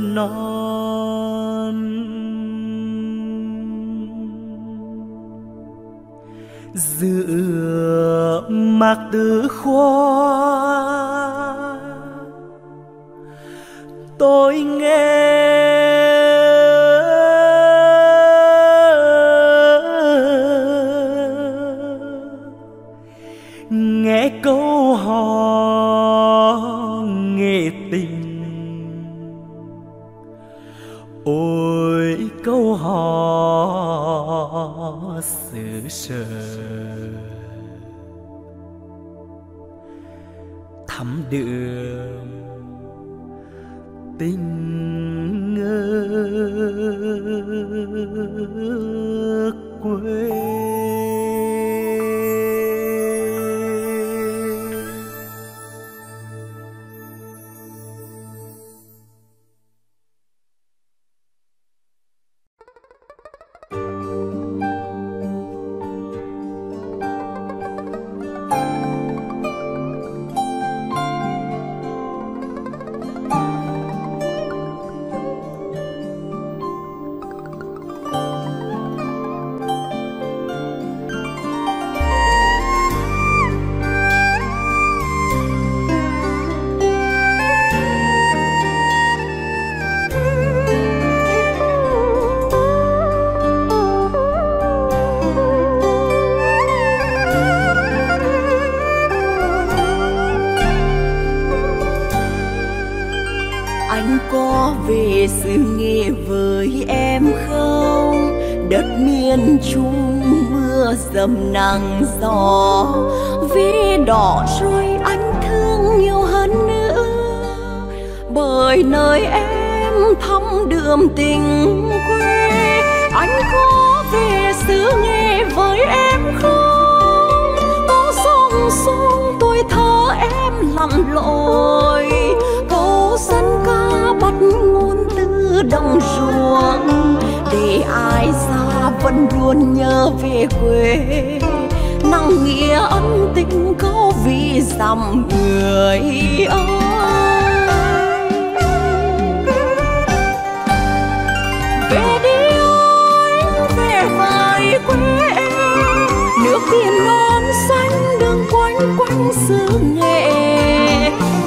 non. Giữa mạc từ khoa tôi nghe câu hò nghệ tình. Ôi câu hò xứ sở thắm đượm tình quê. kể sự nghe với em không? Đất miền Trung mưa dầm nắng gió, vì đỏ rồi anh thương nhiều hơn nữa, bởi nơi em thắm đượm tình quê. Anh có về xứ Nghệ với em không? Tô sông xuống tuổi thơ em lặn lội, câu dân ca bắt nguồn từ đồng ruộng, để ai xa vẫn luôn nhớ về quê. Nặng nghĩa ân tình câu vì dặm người ơi, về đi anh, về vời quê em, nước biển non xanh đường quanh quanh xứ Nghệ.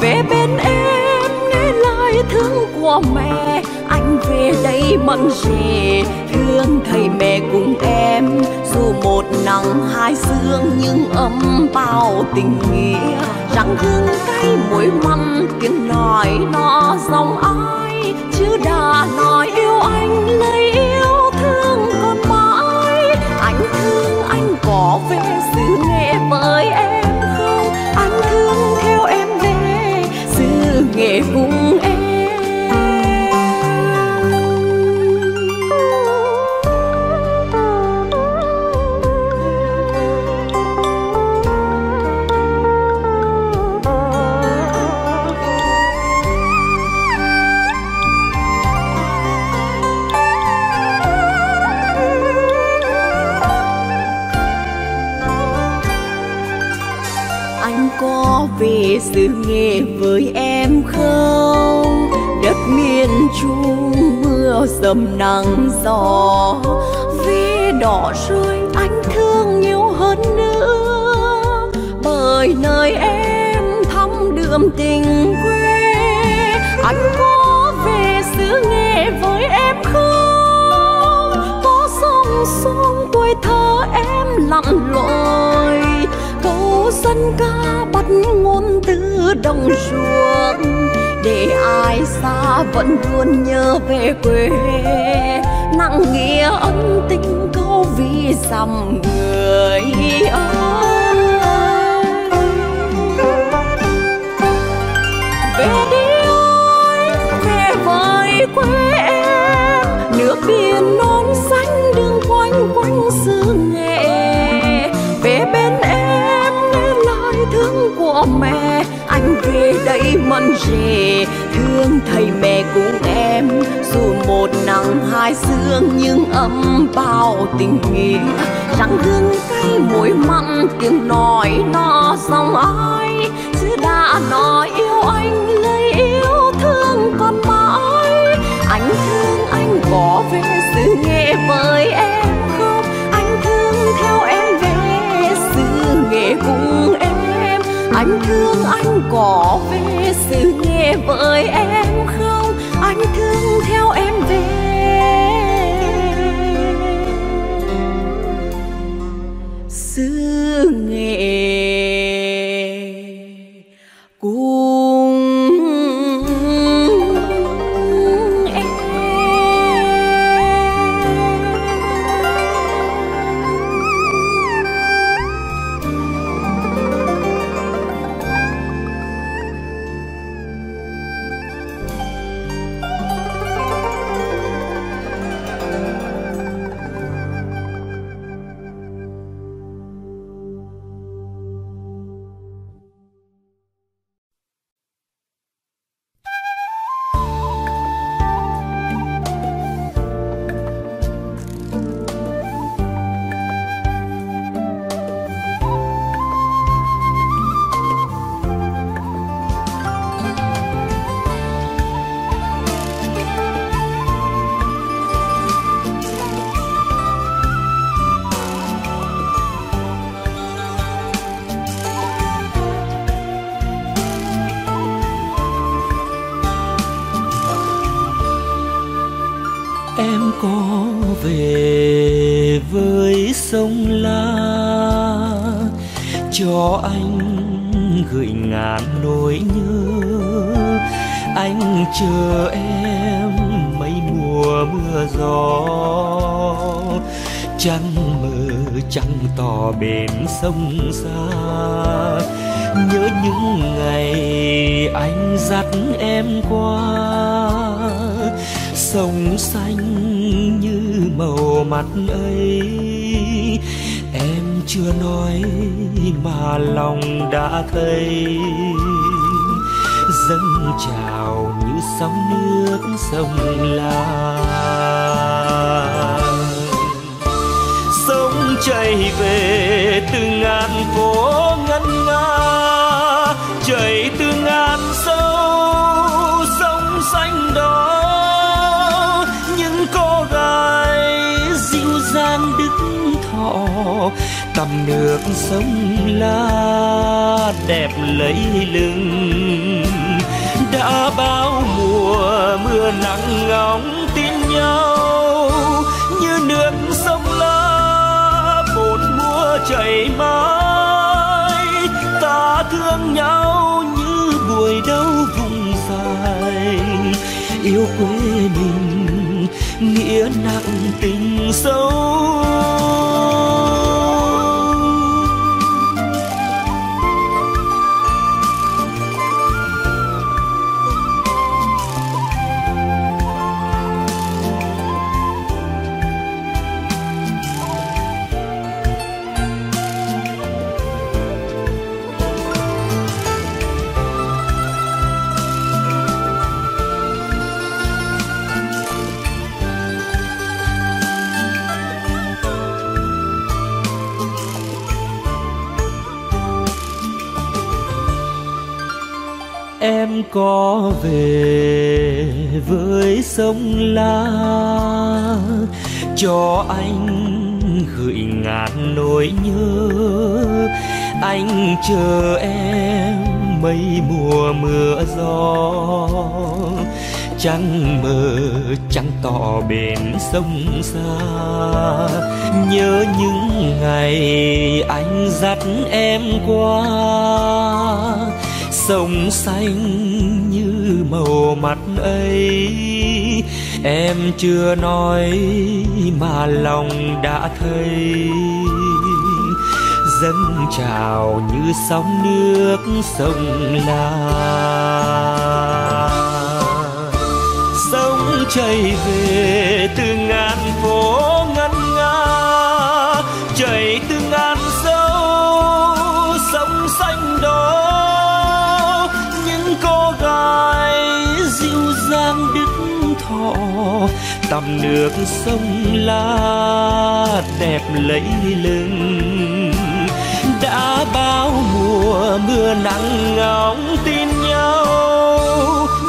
Về bên em nghe lời thương của mẹ, anh về đây mận rể thương thầy mẹ cùng em. Dù một nắng hai sương nhưng ấm bao tình nghĩa, rằng hương cay mỗi mâm tiếng nói nó dòng ai, chứ đã nói yêu anh lời yêu thương còn mãi. Anh thương anh có về xứ Nghệ với em không? Anh thương theo em về xứ Nghệ cùng em. Về xứ Nghệ với em không? Đất miền Trung mưa dầm nắng gió, vì đỏ rồi anh thương nhiều hơn nữa, bởi nơi em thắm đượm tình quê. Anh có về xứ Nghệ với em không? Có sông sông tuổi thơ em lặn lội, câu dân ca bắt ngôn từ đồng ruộng, để ai xa vẫn luôn nhớ về quê. Nặng nghĩa ân tình câu vì dặm người ơi, về đi anh, về với quê em, nước biển non xanh đường quanh quanh xứ Nghệ. Về bên em nghe lời thương của mẹ, anh về đây mận rể thương thầy mẹ cùng em. Dù một nắng hai sương nhưng ấm bao tình nghĩa, rằng hương cay mối mặn tiếng nói nó dòng ai, chứ đã nói yêu anh lời yêu thương còn mãi. Anh thương anh có về xứ Nghệ với em không? Anh thương theo em về Nghệ cùng em. Anh thương anh có về xứ Nghệ với em không? Anh thương theo em về xứ Nghệ cùng em. Sông La cho anh gửi ngàn nỗi nhớ, anh chờ em mấy mùa mưa gió. Trăng mờ trăng tỏ bên sông xa, nhớ những ngày anh dắt em qua. Sông xanh như màu mặt ấy, em chưa nói mà lòng đã thấy. Dâng trào như sóng nước sông La, sông chảy về từ ngàn phố ngân nga, chảy từ ngàn sâu sông xanh đó. Những cô gái dịu dàng đức thọ, tầm nước sông La đẹp lấy lừng. Đã bao mùa mưa nắng ngóng tin nhau, như nước sông La bốn mùa chảy mãi. Ta thương nhau như buổi đâu vùng dài, yêu quê mình nghĩa nặng tình sâu. Em có về với sông La, cho anh gửi ngàn nỗi nhớ. Anh chờ em mấy mùa mưa gió. Trăng mờ trăng tỏ bên sông xa, nhớ những ngày anh dắt em qua. Sông xanh như màu mặt ấy, em chưa nói mà lòng đã thấy. Dâng trào như sóng nước sông La, sông chảy về từ ngàn phố ngân nga, chảy từ ngàn sâu sông xanh đó. Cô gái dịu dàng đức thọ, tầm nước sông La đẹp lấy lừng. Đã bao mùa mưa nắng ngóng tin nhau,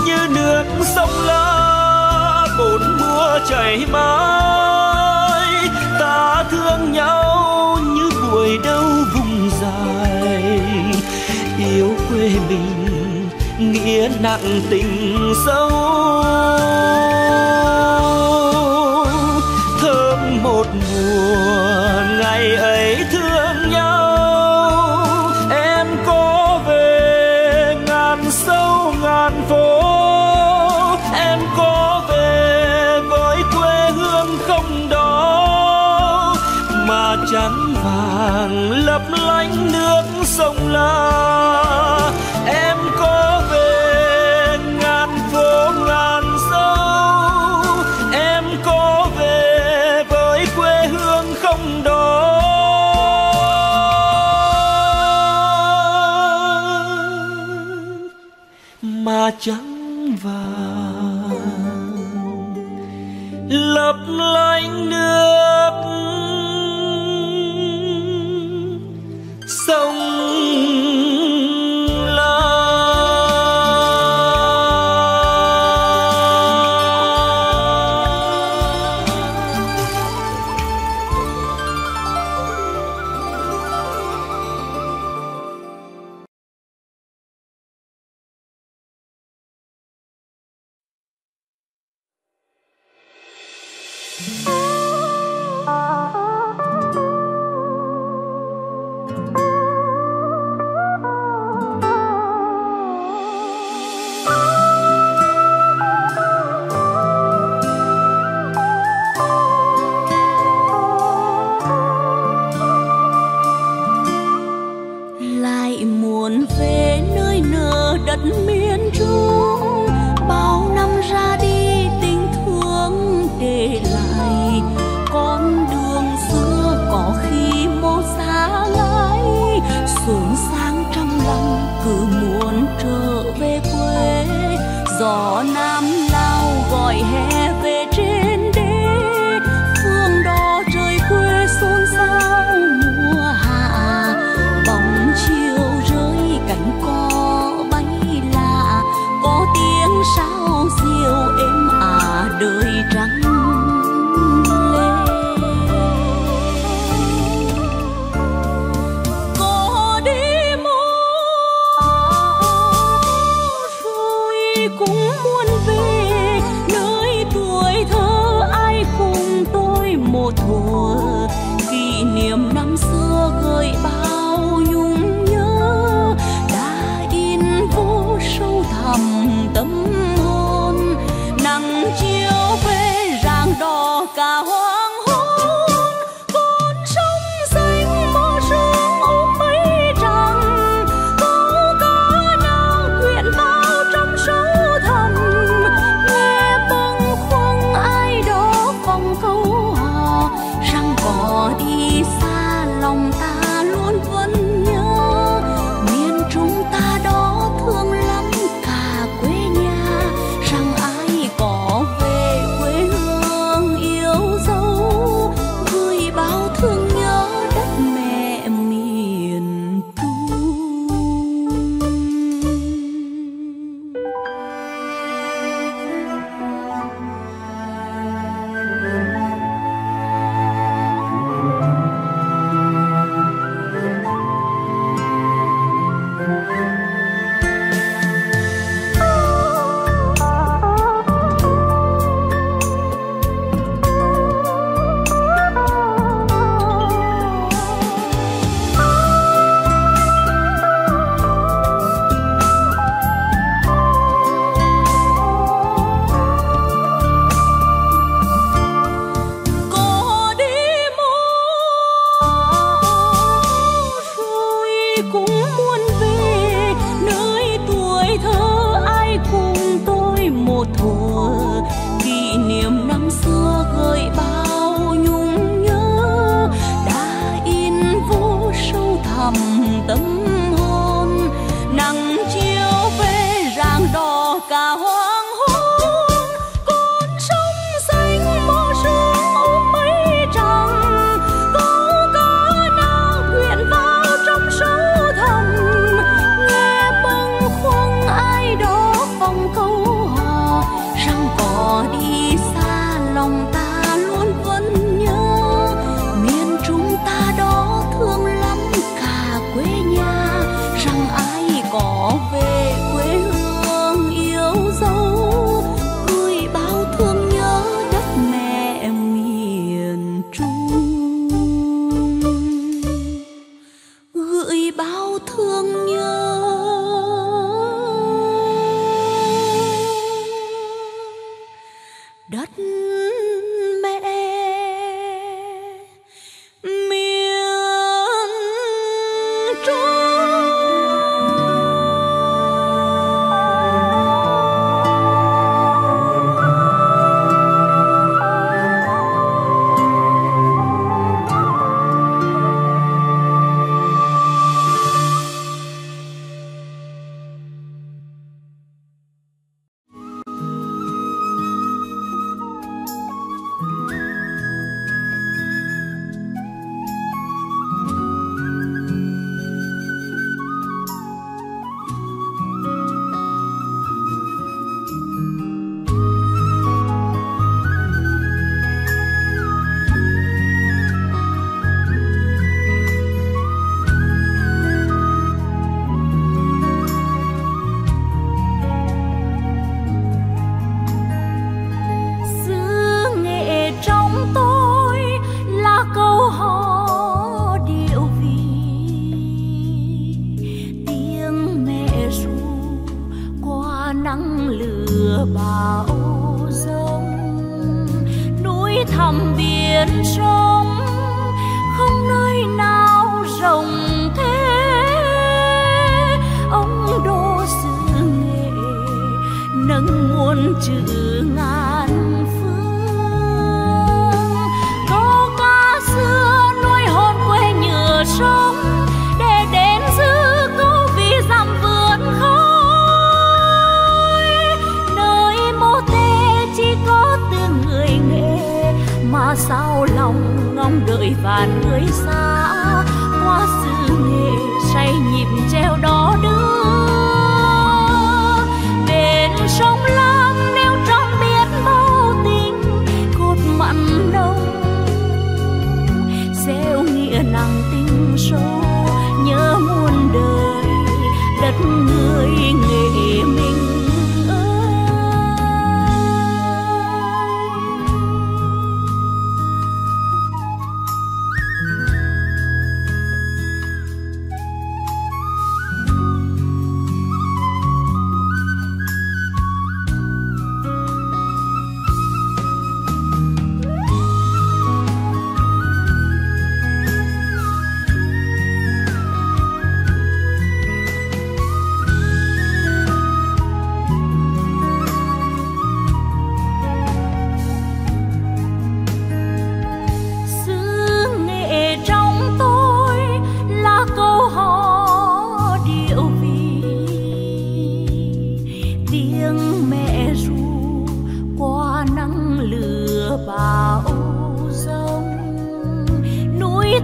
như nước sông La bốn mùa chảy mãi. Ta thương nhau như buổi đâu vùng dài, yêu quê mình nghĩa nặng tình sâu. Thơm một mùa ngày ấy thương nhau, em có về ngàn sâu ngàn phố. Em có về với quê hương không đó, mà trắng vàng lấp lánh nước sông La. Em có về ngàn phố ngàn sâu, em có về với quê hương không đó. Mà trắng vàng lấp lánh nước sông mùa, kỷ niệm năm xưa gợi bao nhung nhớ đã in vô sâu thẳm tâm hồn. Nắng chiều về rạng đỏ cả hoang hôn, con sông xanh mơ sương ôm mấy rằng câu cá nào quyện vào trong sâu thẳm, nghe bâng khuâng ai đó vòng câu hò rằng bỏ đi xa lòng ta luôn vẫn nhớ miền Trung ta đó thương lắm.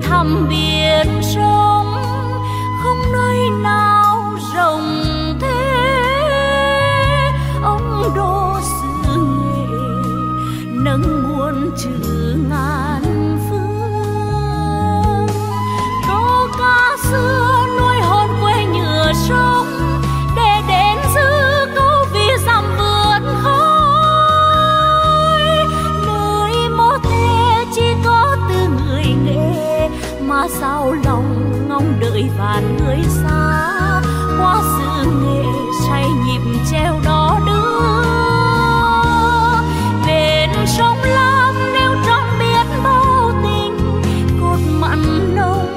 thăm biển sông, không nơi nào rộng thế. Ông đô xứ Nghệ nâng muôn trừ ngàn phương. Câu ca xưa nuôi hồn quê nhựa sông, để đến giữ câu vì dặm vườn khói. Nơi mô thế chỉ có từ người Nghệ, mà sao lòng ngóng đợi vạn người xa. Qua xứ Nghệ say nhịp treo đó đưa bên sông Lam, nêu trong biết bao tình cột mặn nông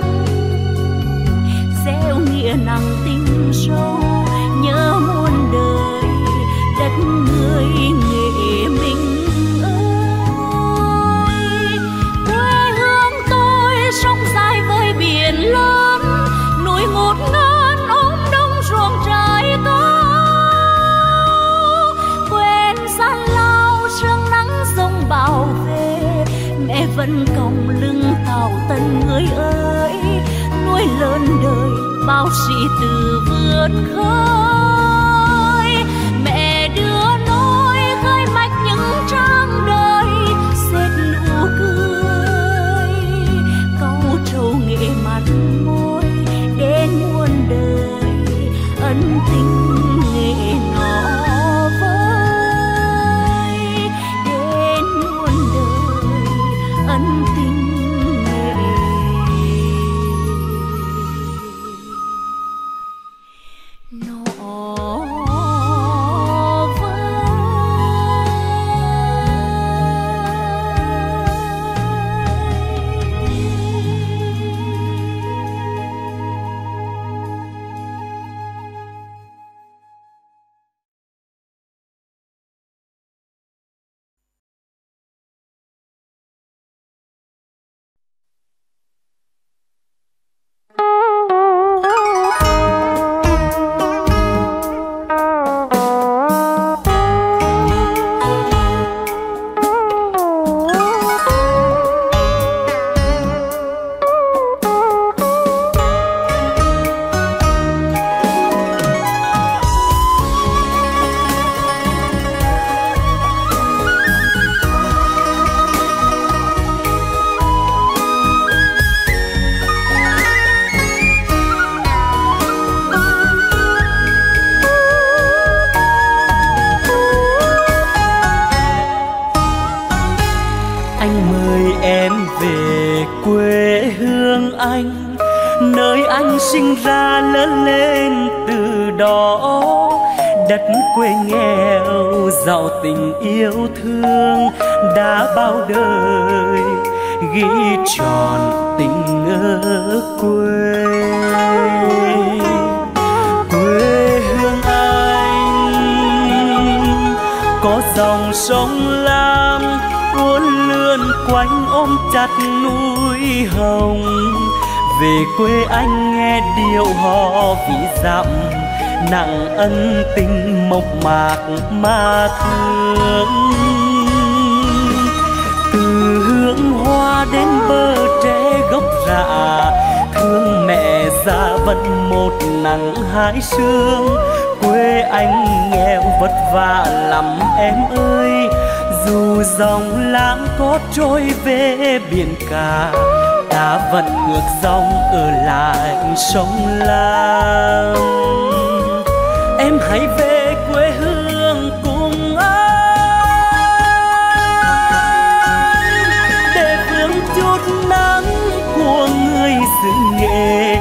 gieo nghĩa nặng tình sâu. Nhớ muôn đời đất người Nghệ mình ơi, quê hương tôi sông dài với biển lớn, núi ngút ngàn ôm đông ruộng trải cao. Quên gian lao sương nắng sông bảo vệ, mẹ vẫn còng lưng tảo tần người ơi. Nuôi lớn đời bao sĩ tử vươn khơi, mẹ đưa nỗi khơi mạch những trang đời dệt nụ cười câu trầu Nghệ mặn môi. Đến muôn đời ân tình Nghệ nó với, đến muôn đời ân tình. Tình yêu thương đã bao đời ghi tròn tình ở quê. Quê hương anh có dòng sông Lam uốn lượn quanh ôm chặt núi Hồng. Về quê anh nghe điệu hò ví dặm nặng ân tình mộc mạc mà thương. Từ hương hoa đến bờ tre gốc rạ, thương mẹ già vẫn một nắng hái sương. Quê anh nghèo vất vả lắm em ơi, dù dòng Lam có trôi về biển cả, ta vẫn ngược dòng ở lại sông Lam. Em hãy về quê hương cùng anh, để vương chút nắng của người xứ Nghệ,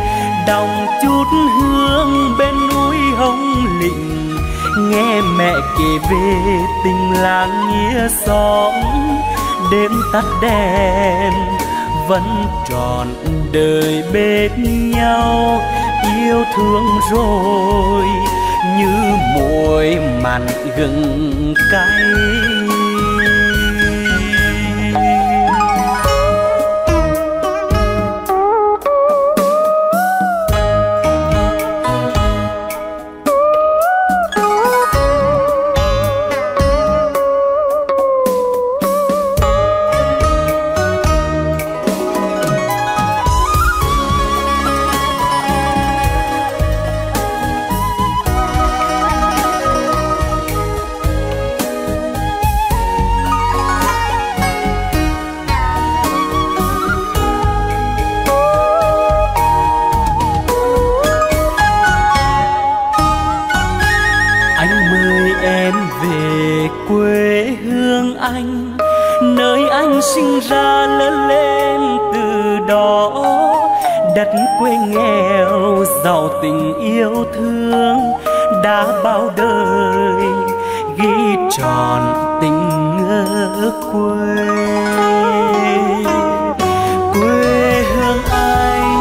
đồng chút hương bên núi Hồng Lĩnh. Nghe mẹ kể về tình làng nghĩa xóm, đêm tắt đèn vẫn trọn đời bên nhau. Yêu thương rồi như muối mặn gừng cay. đó đất quê nghèo giàu tình yêu thương đã bao đời ghi tròn tình ngỡ quê. Quê hương anh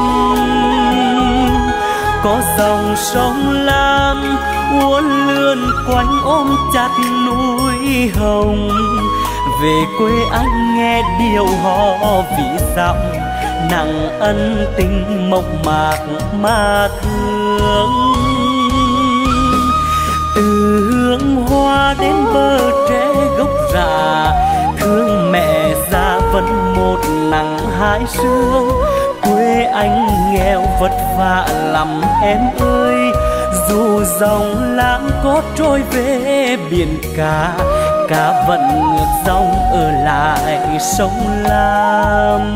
có dòng sông lam uốn lượn quanh ôm chặt núi hồng. Về quê anh nghe điệu hò vị dặm nặng ân tình mộc mạc mà thương. Từ hương hoa đến bờ tre gốc rạ, thương mẹ già vẫn một nắng hái sương. Quê anh nghèo vất vả lắm em ơi, dù dòng lãng có trôi về biển cả, cá vẫn ngược dòng ở lại sông Lam.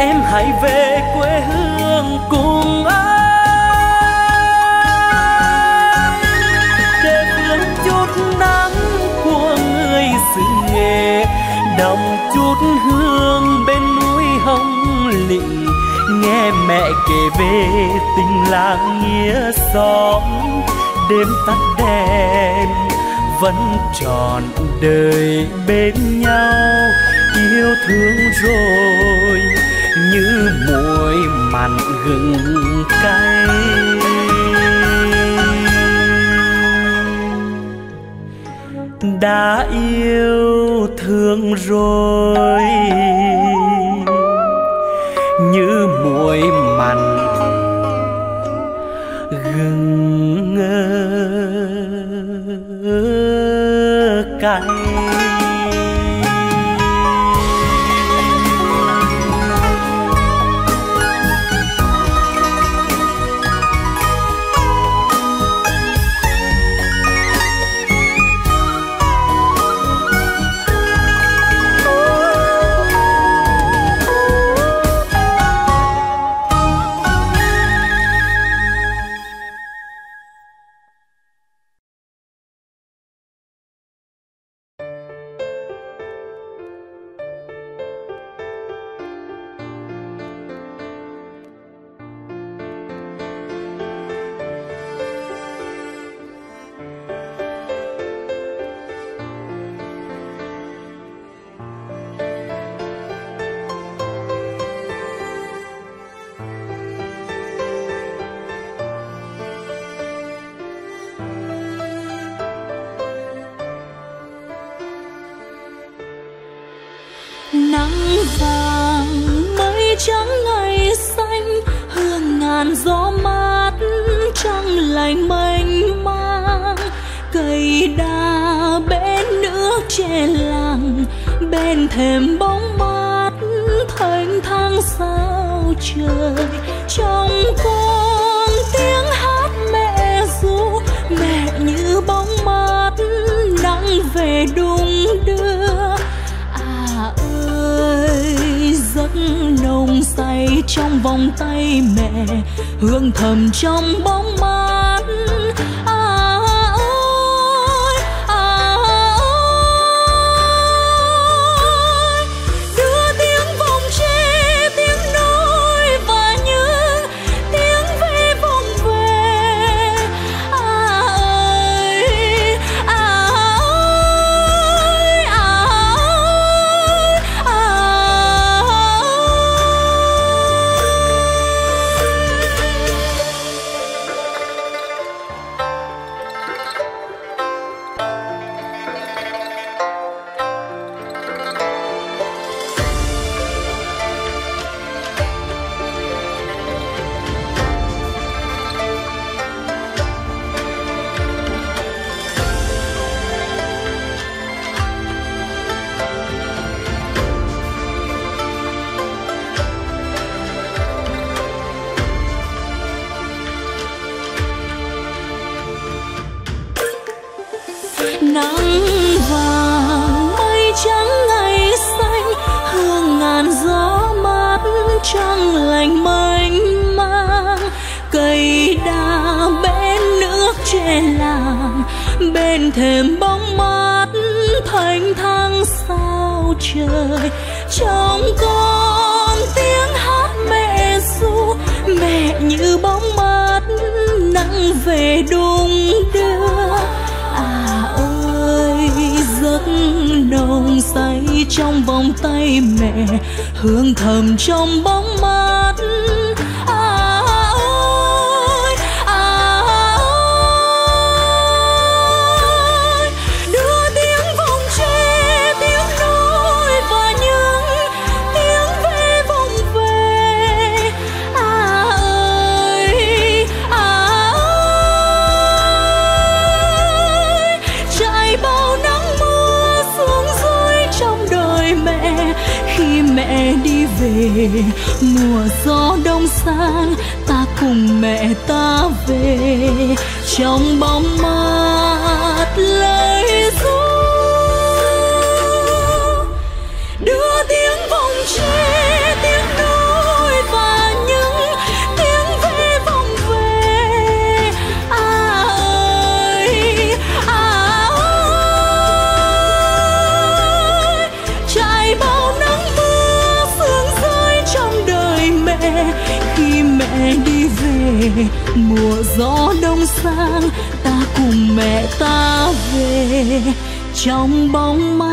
Em hãy về quê hương cùng anh để hương chút nắng của người xứ Nghệ, đọng chút hương bên núi Hồng Lĩnh. Nghe mẹ kể về tình làng nghĩa xóm, đêm tắt đèn vẫn trọn đời bên nhau. Yêu thương rồi như muối mặn gừng cay, đã yêu thương rồi như muối mặn gừng cay. Trong con về đung đưa. À ơi giấc nồng say trong vòng tay mẹ, hương thầm trong bóng mát. Mùa gió đông sang, ta cùng mẹ ta về trong bóng mát lời ru. Đưa tiếng vòng tre, tiếng núi và những tiếng ve vòng về. À ơi, à ơi, trải bao nắng mưa sương rơi trong đời mẹ. Khi mẹ đi về mùa gió đông sang, ta cùng mẹ ta về trong bóng mát.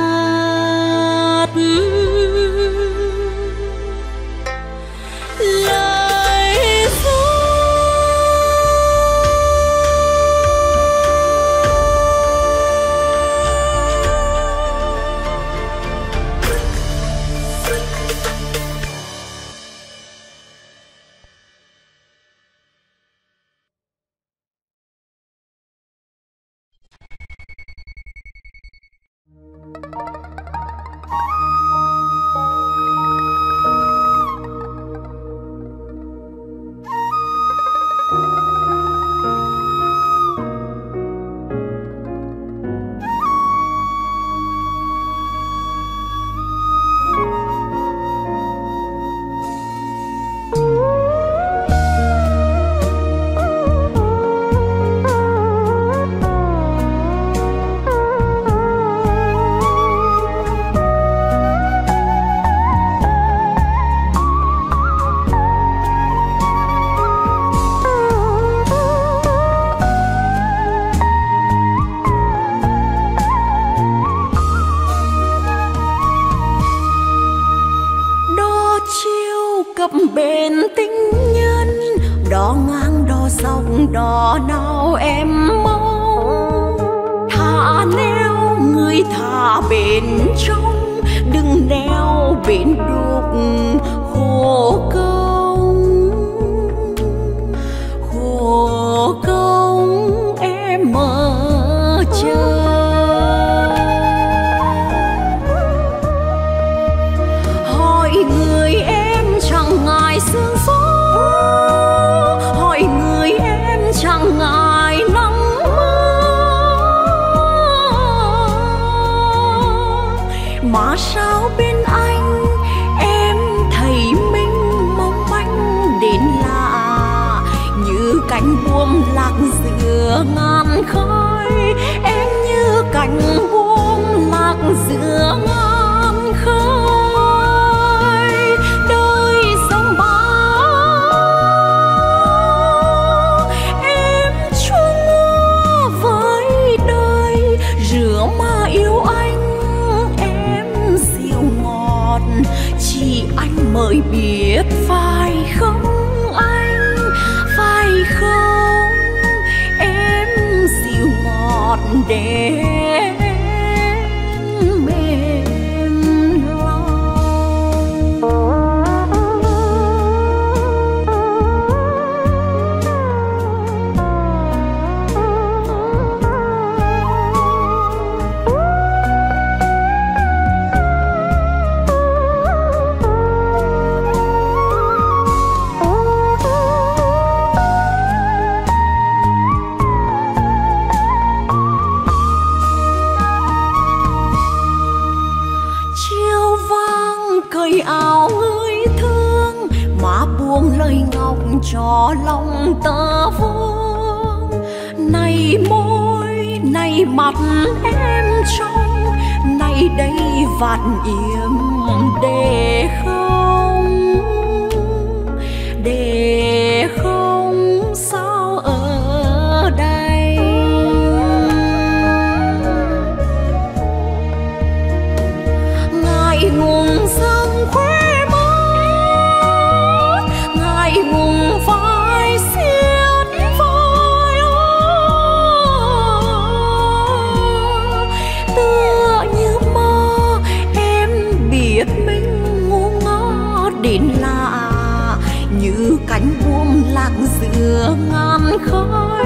như cánh buồm lạc giữa ngàn khói,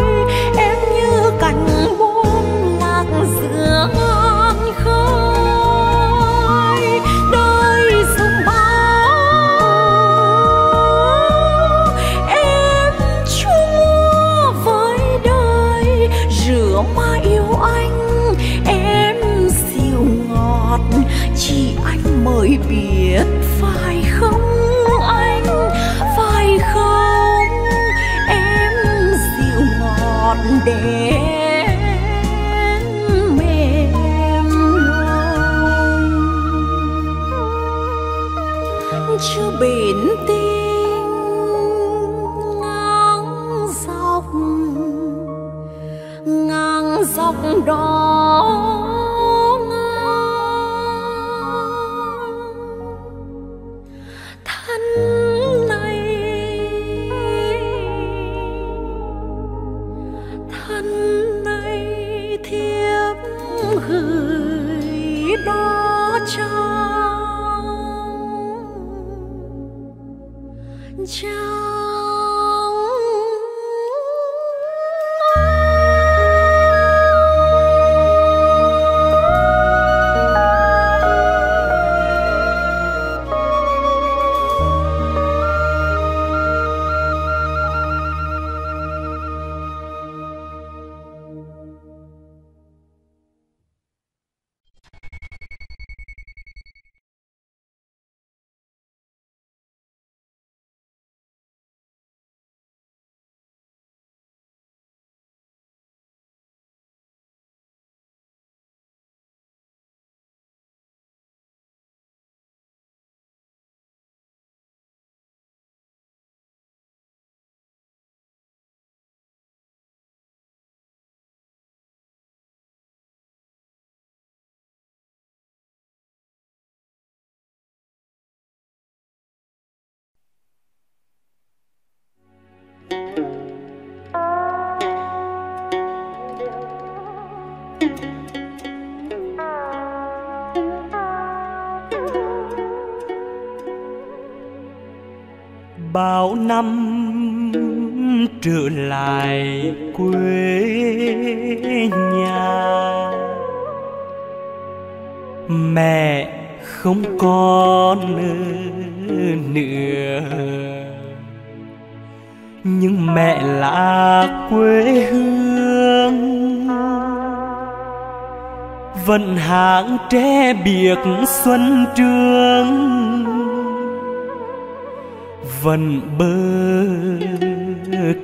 em như cánh buồm lạc giữa ngàn khói. Đời sông bao em chúa với đời, rửa má yêu anh em siêu ngọt, chỉ anh mới biết phải không? Để em lòng chưa bền tình ngang dọc đó thân. Bao năm trở lại quê nhà, mẹ không còn nữa, nhưng mẹ là quê hương vẫn hạng tre biệt xuân trường, vẫn bơ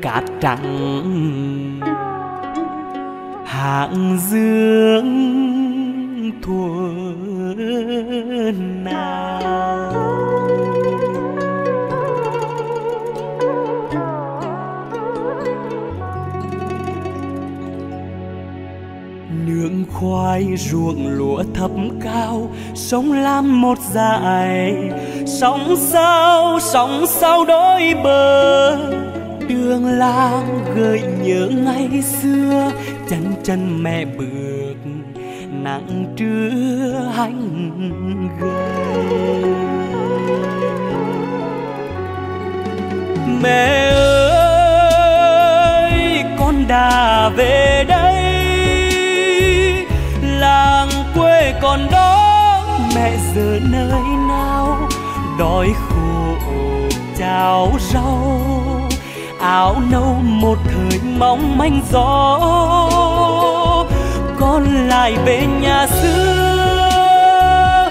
cát trắng hạng dương thuở nào. Nương khoai ruộng lúa thấp cao, sống lam một dải, sóng sao đôi bờ. Đường làng gợi nhớ ngày xưa, chân chân mẹ bước nắng trưa anh gầy. Mẹ ơi con đã về đây, làng quê còn đó mẹ giờ nơi nào? Đói khổ cháo rau, áo nâu một thời mong manh gió. Con lại về nhà xưa,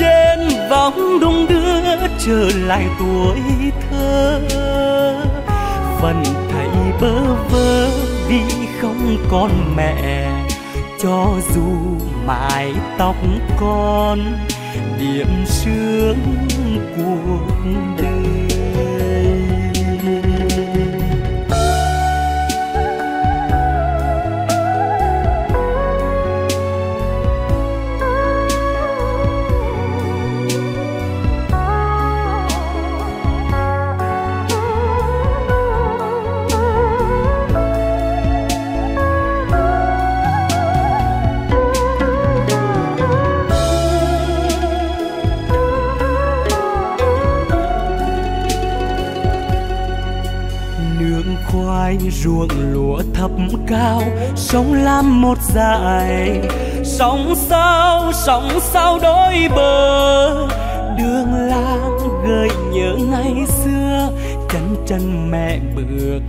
trên vòng đung đưa trở lại tuổi thơ. Vẫn thấy bơ vơ vì không còn mẹ, cho dù mái tóc con điểm sướng cuộc đời. khoai ruộng lúa thấp cao, sóng lam một dải, sóng sao đôi bờ. Đường làng gợi nhớ ngày xưa, chân chân mẹ bước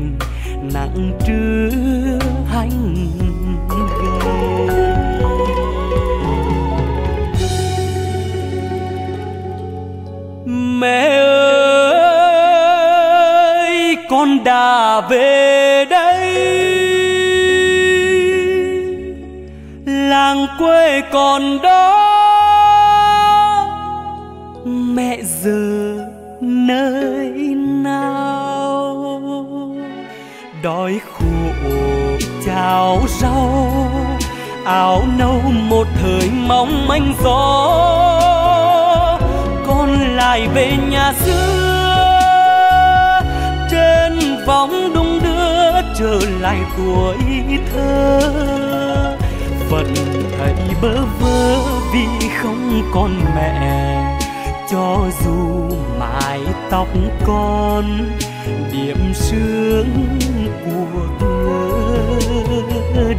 nắng trưa hành ghế. Mẹ ơi con đã về đây, làng quê còn đó mẹ giờ nơi nào. Đói khổ cháo rau áo nâu một thời mong manh gió, con lại về nhà xưa trên vòng đung đưa trở lại tuổi thơ. Vẫn thấy bơ vơ vì không còn mẹ, cho dù mái tóc con điểm sướng cuộc đời.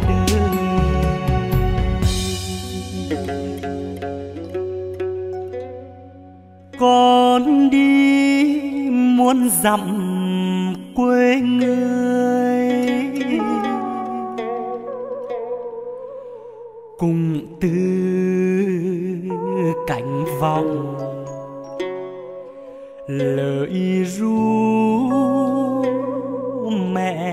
Con đi muôn dặm quê người, cùng từ cánh vòng lời ru mẹ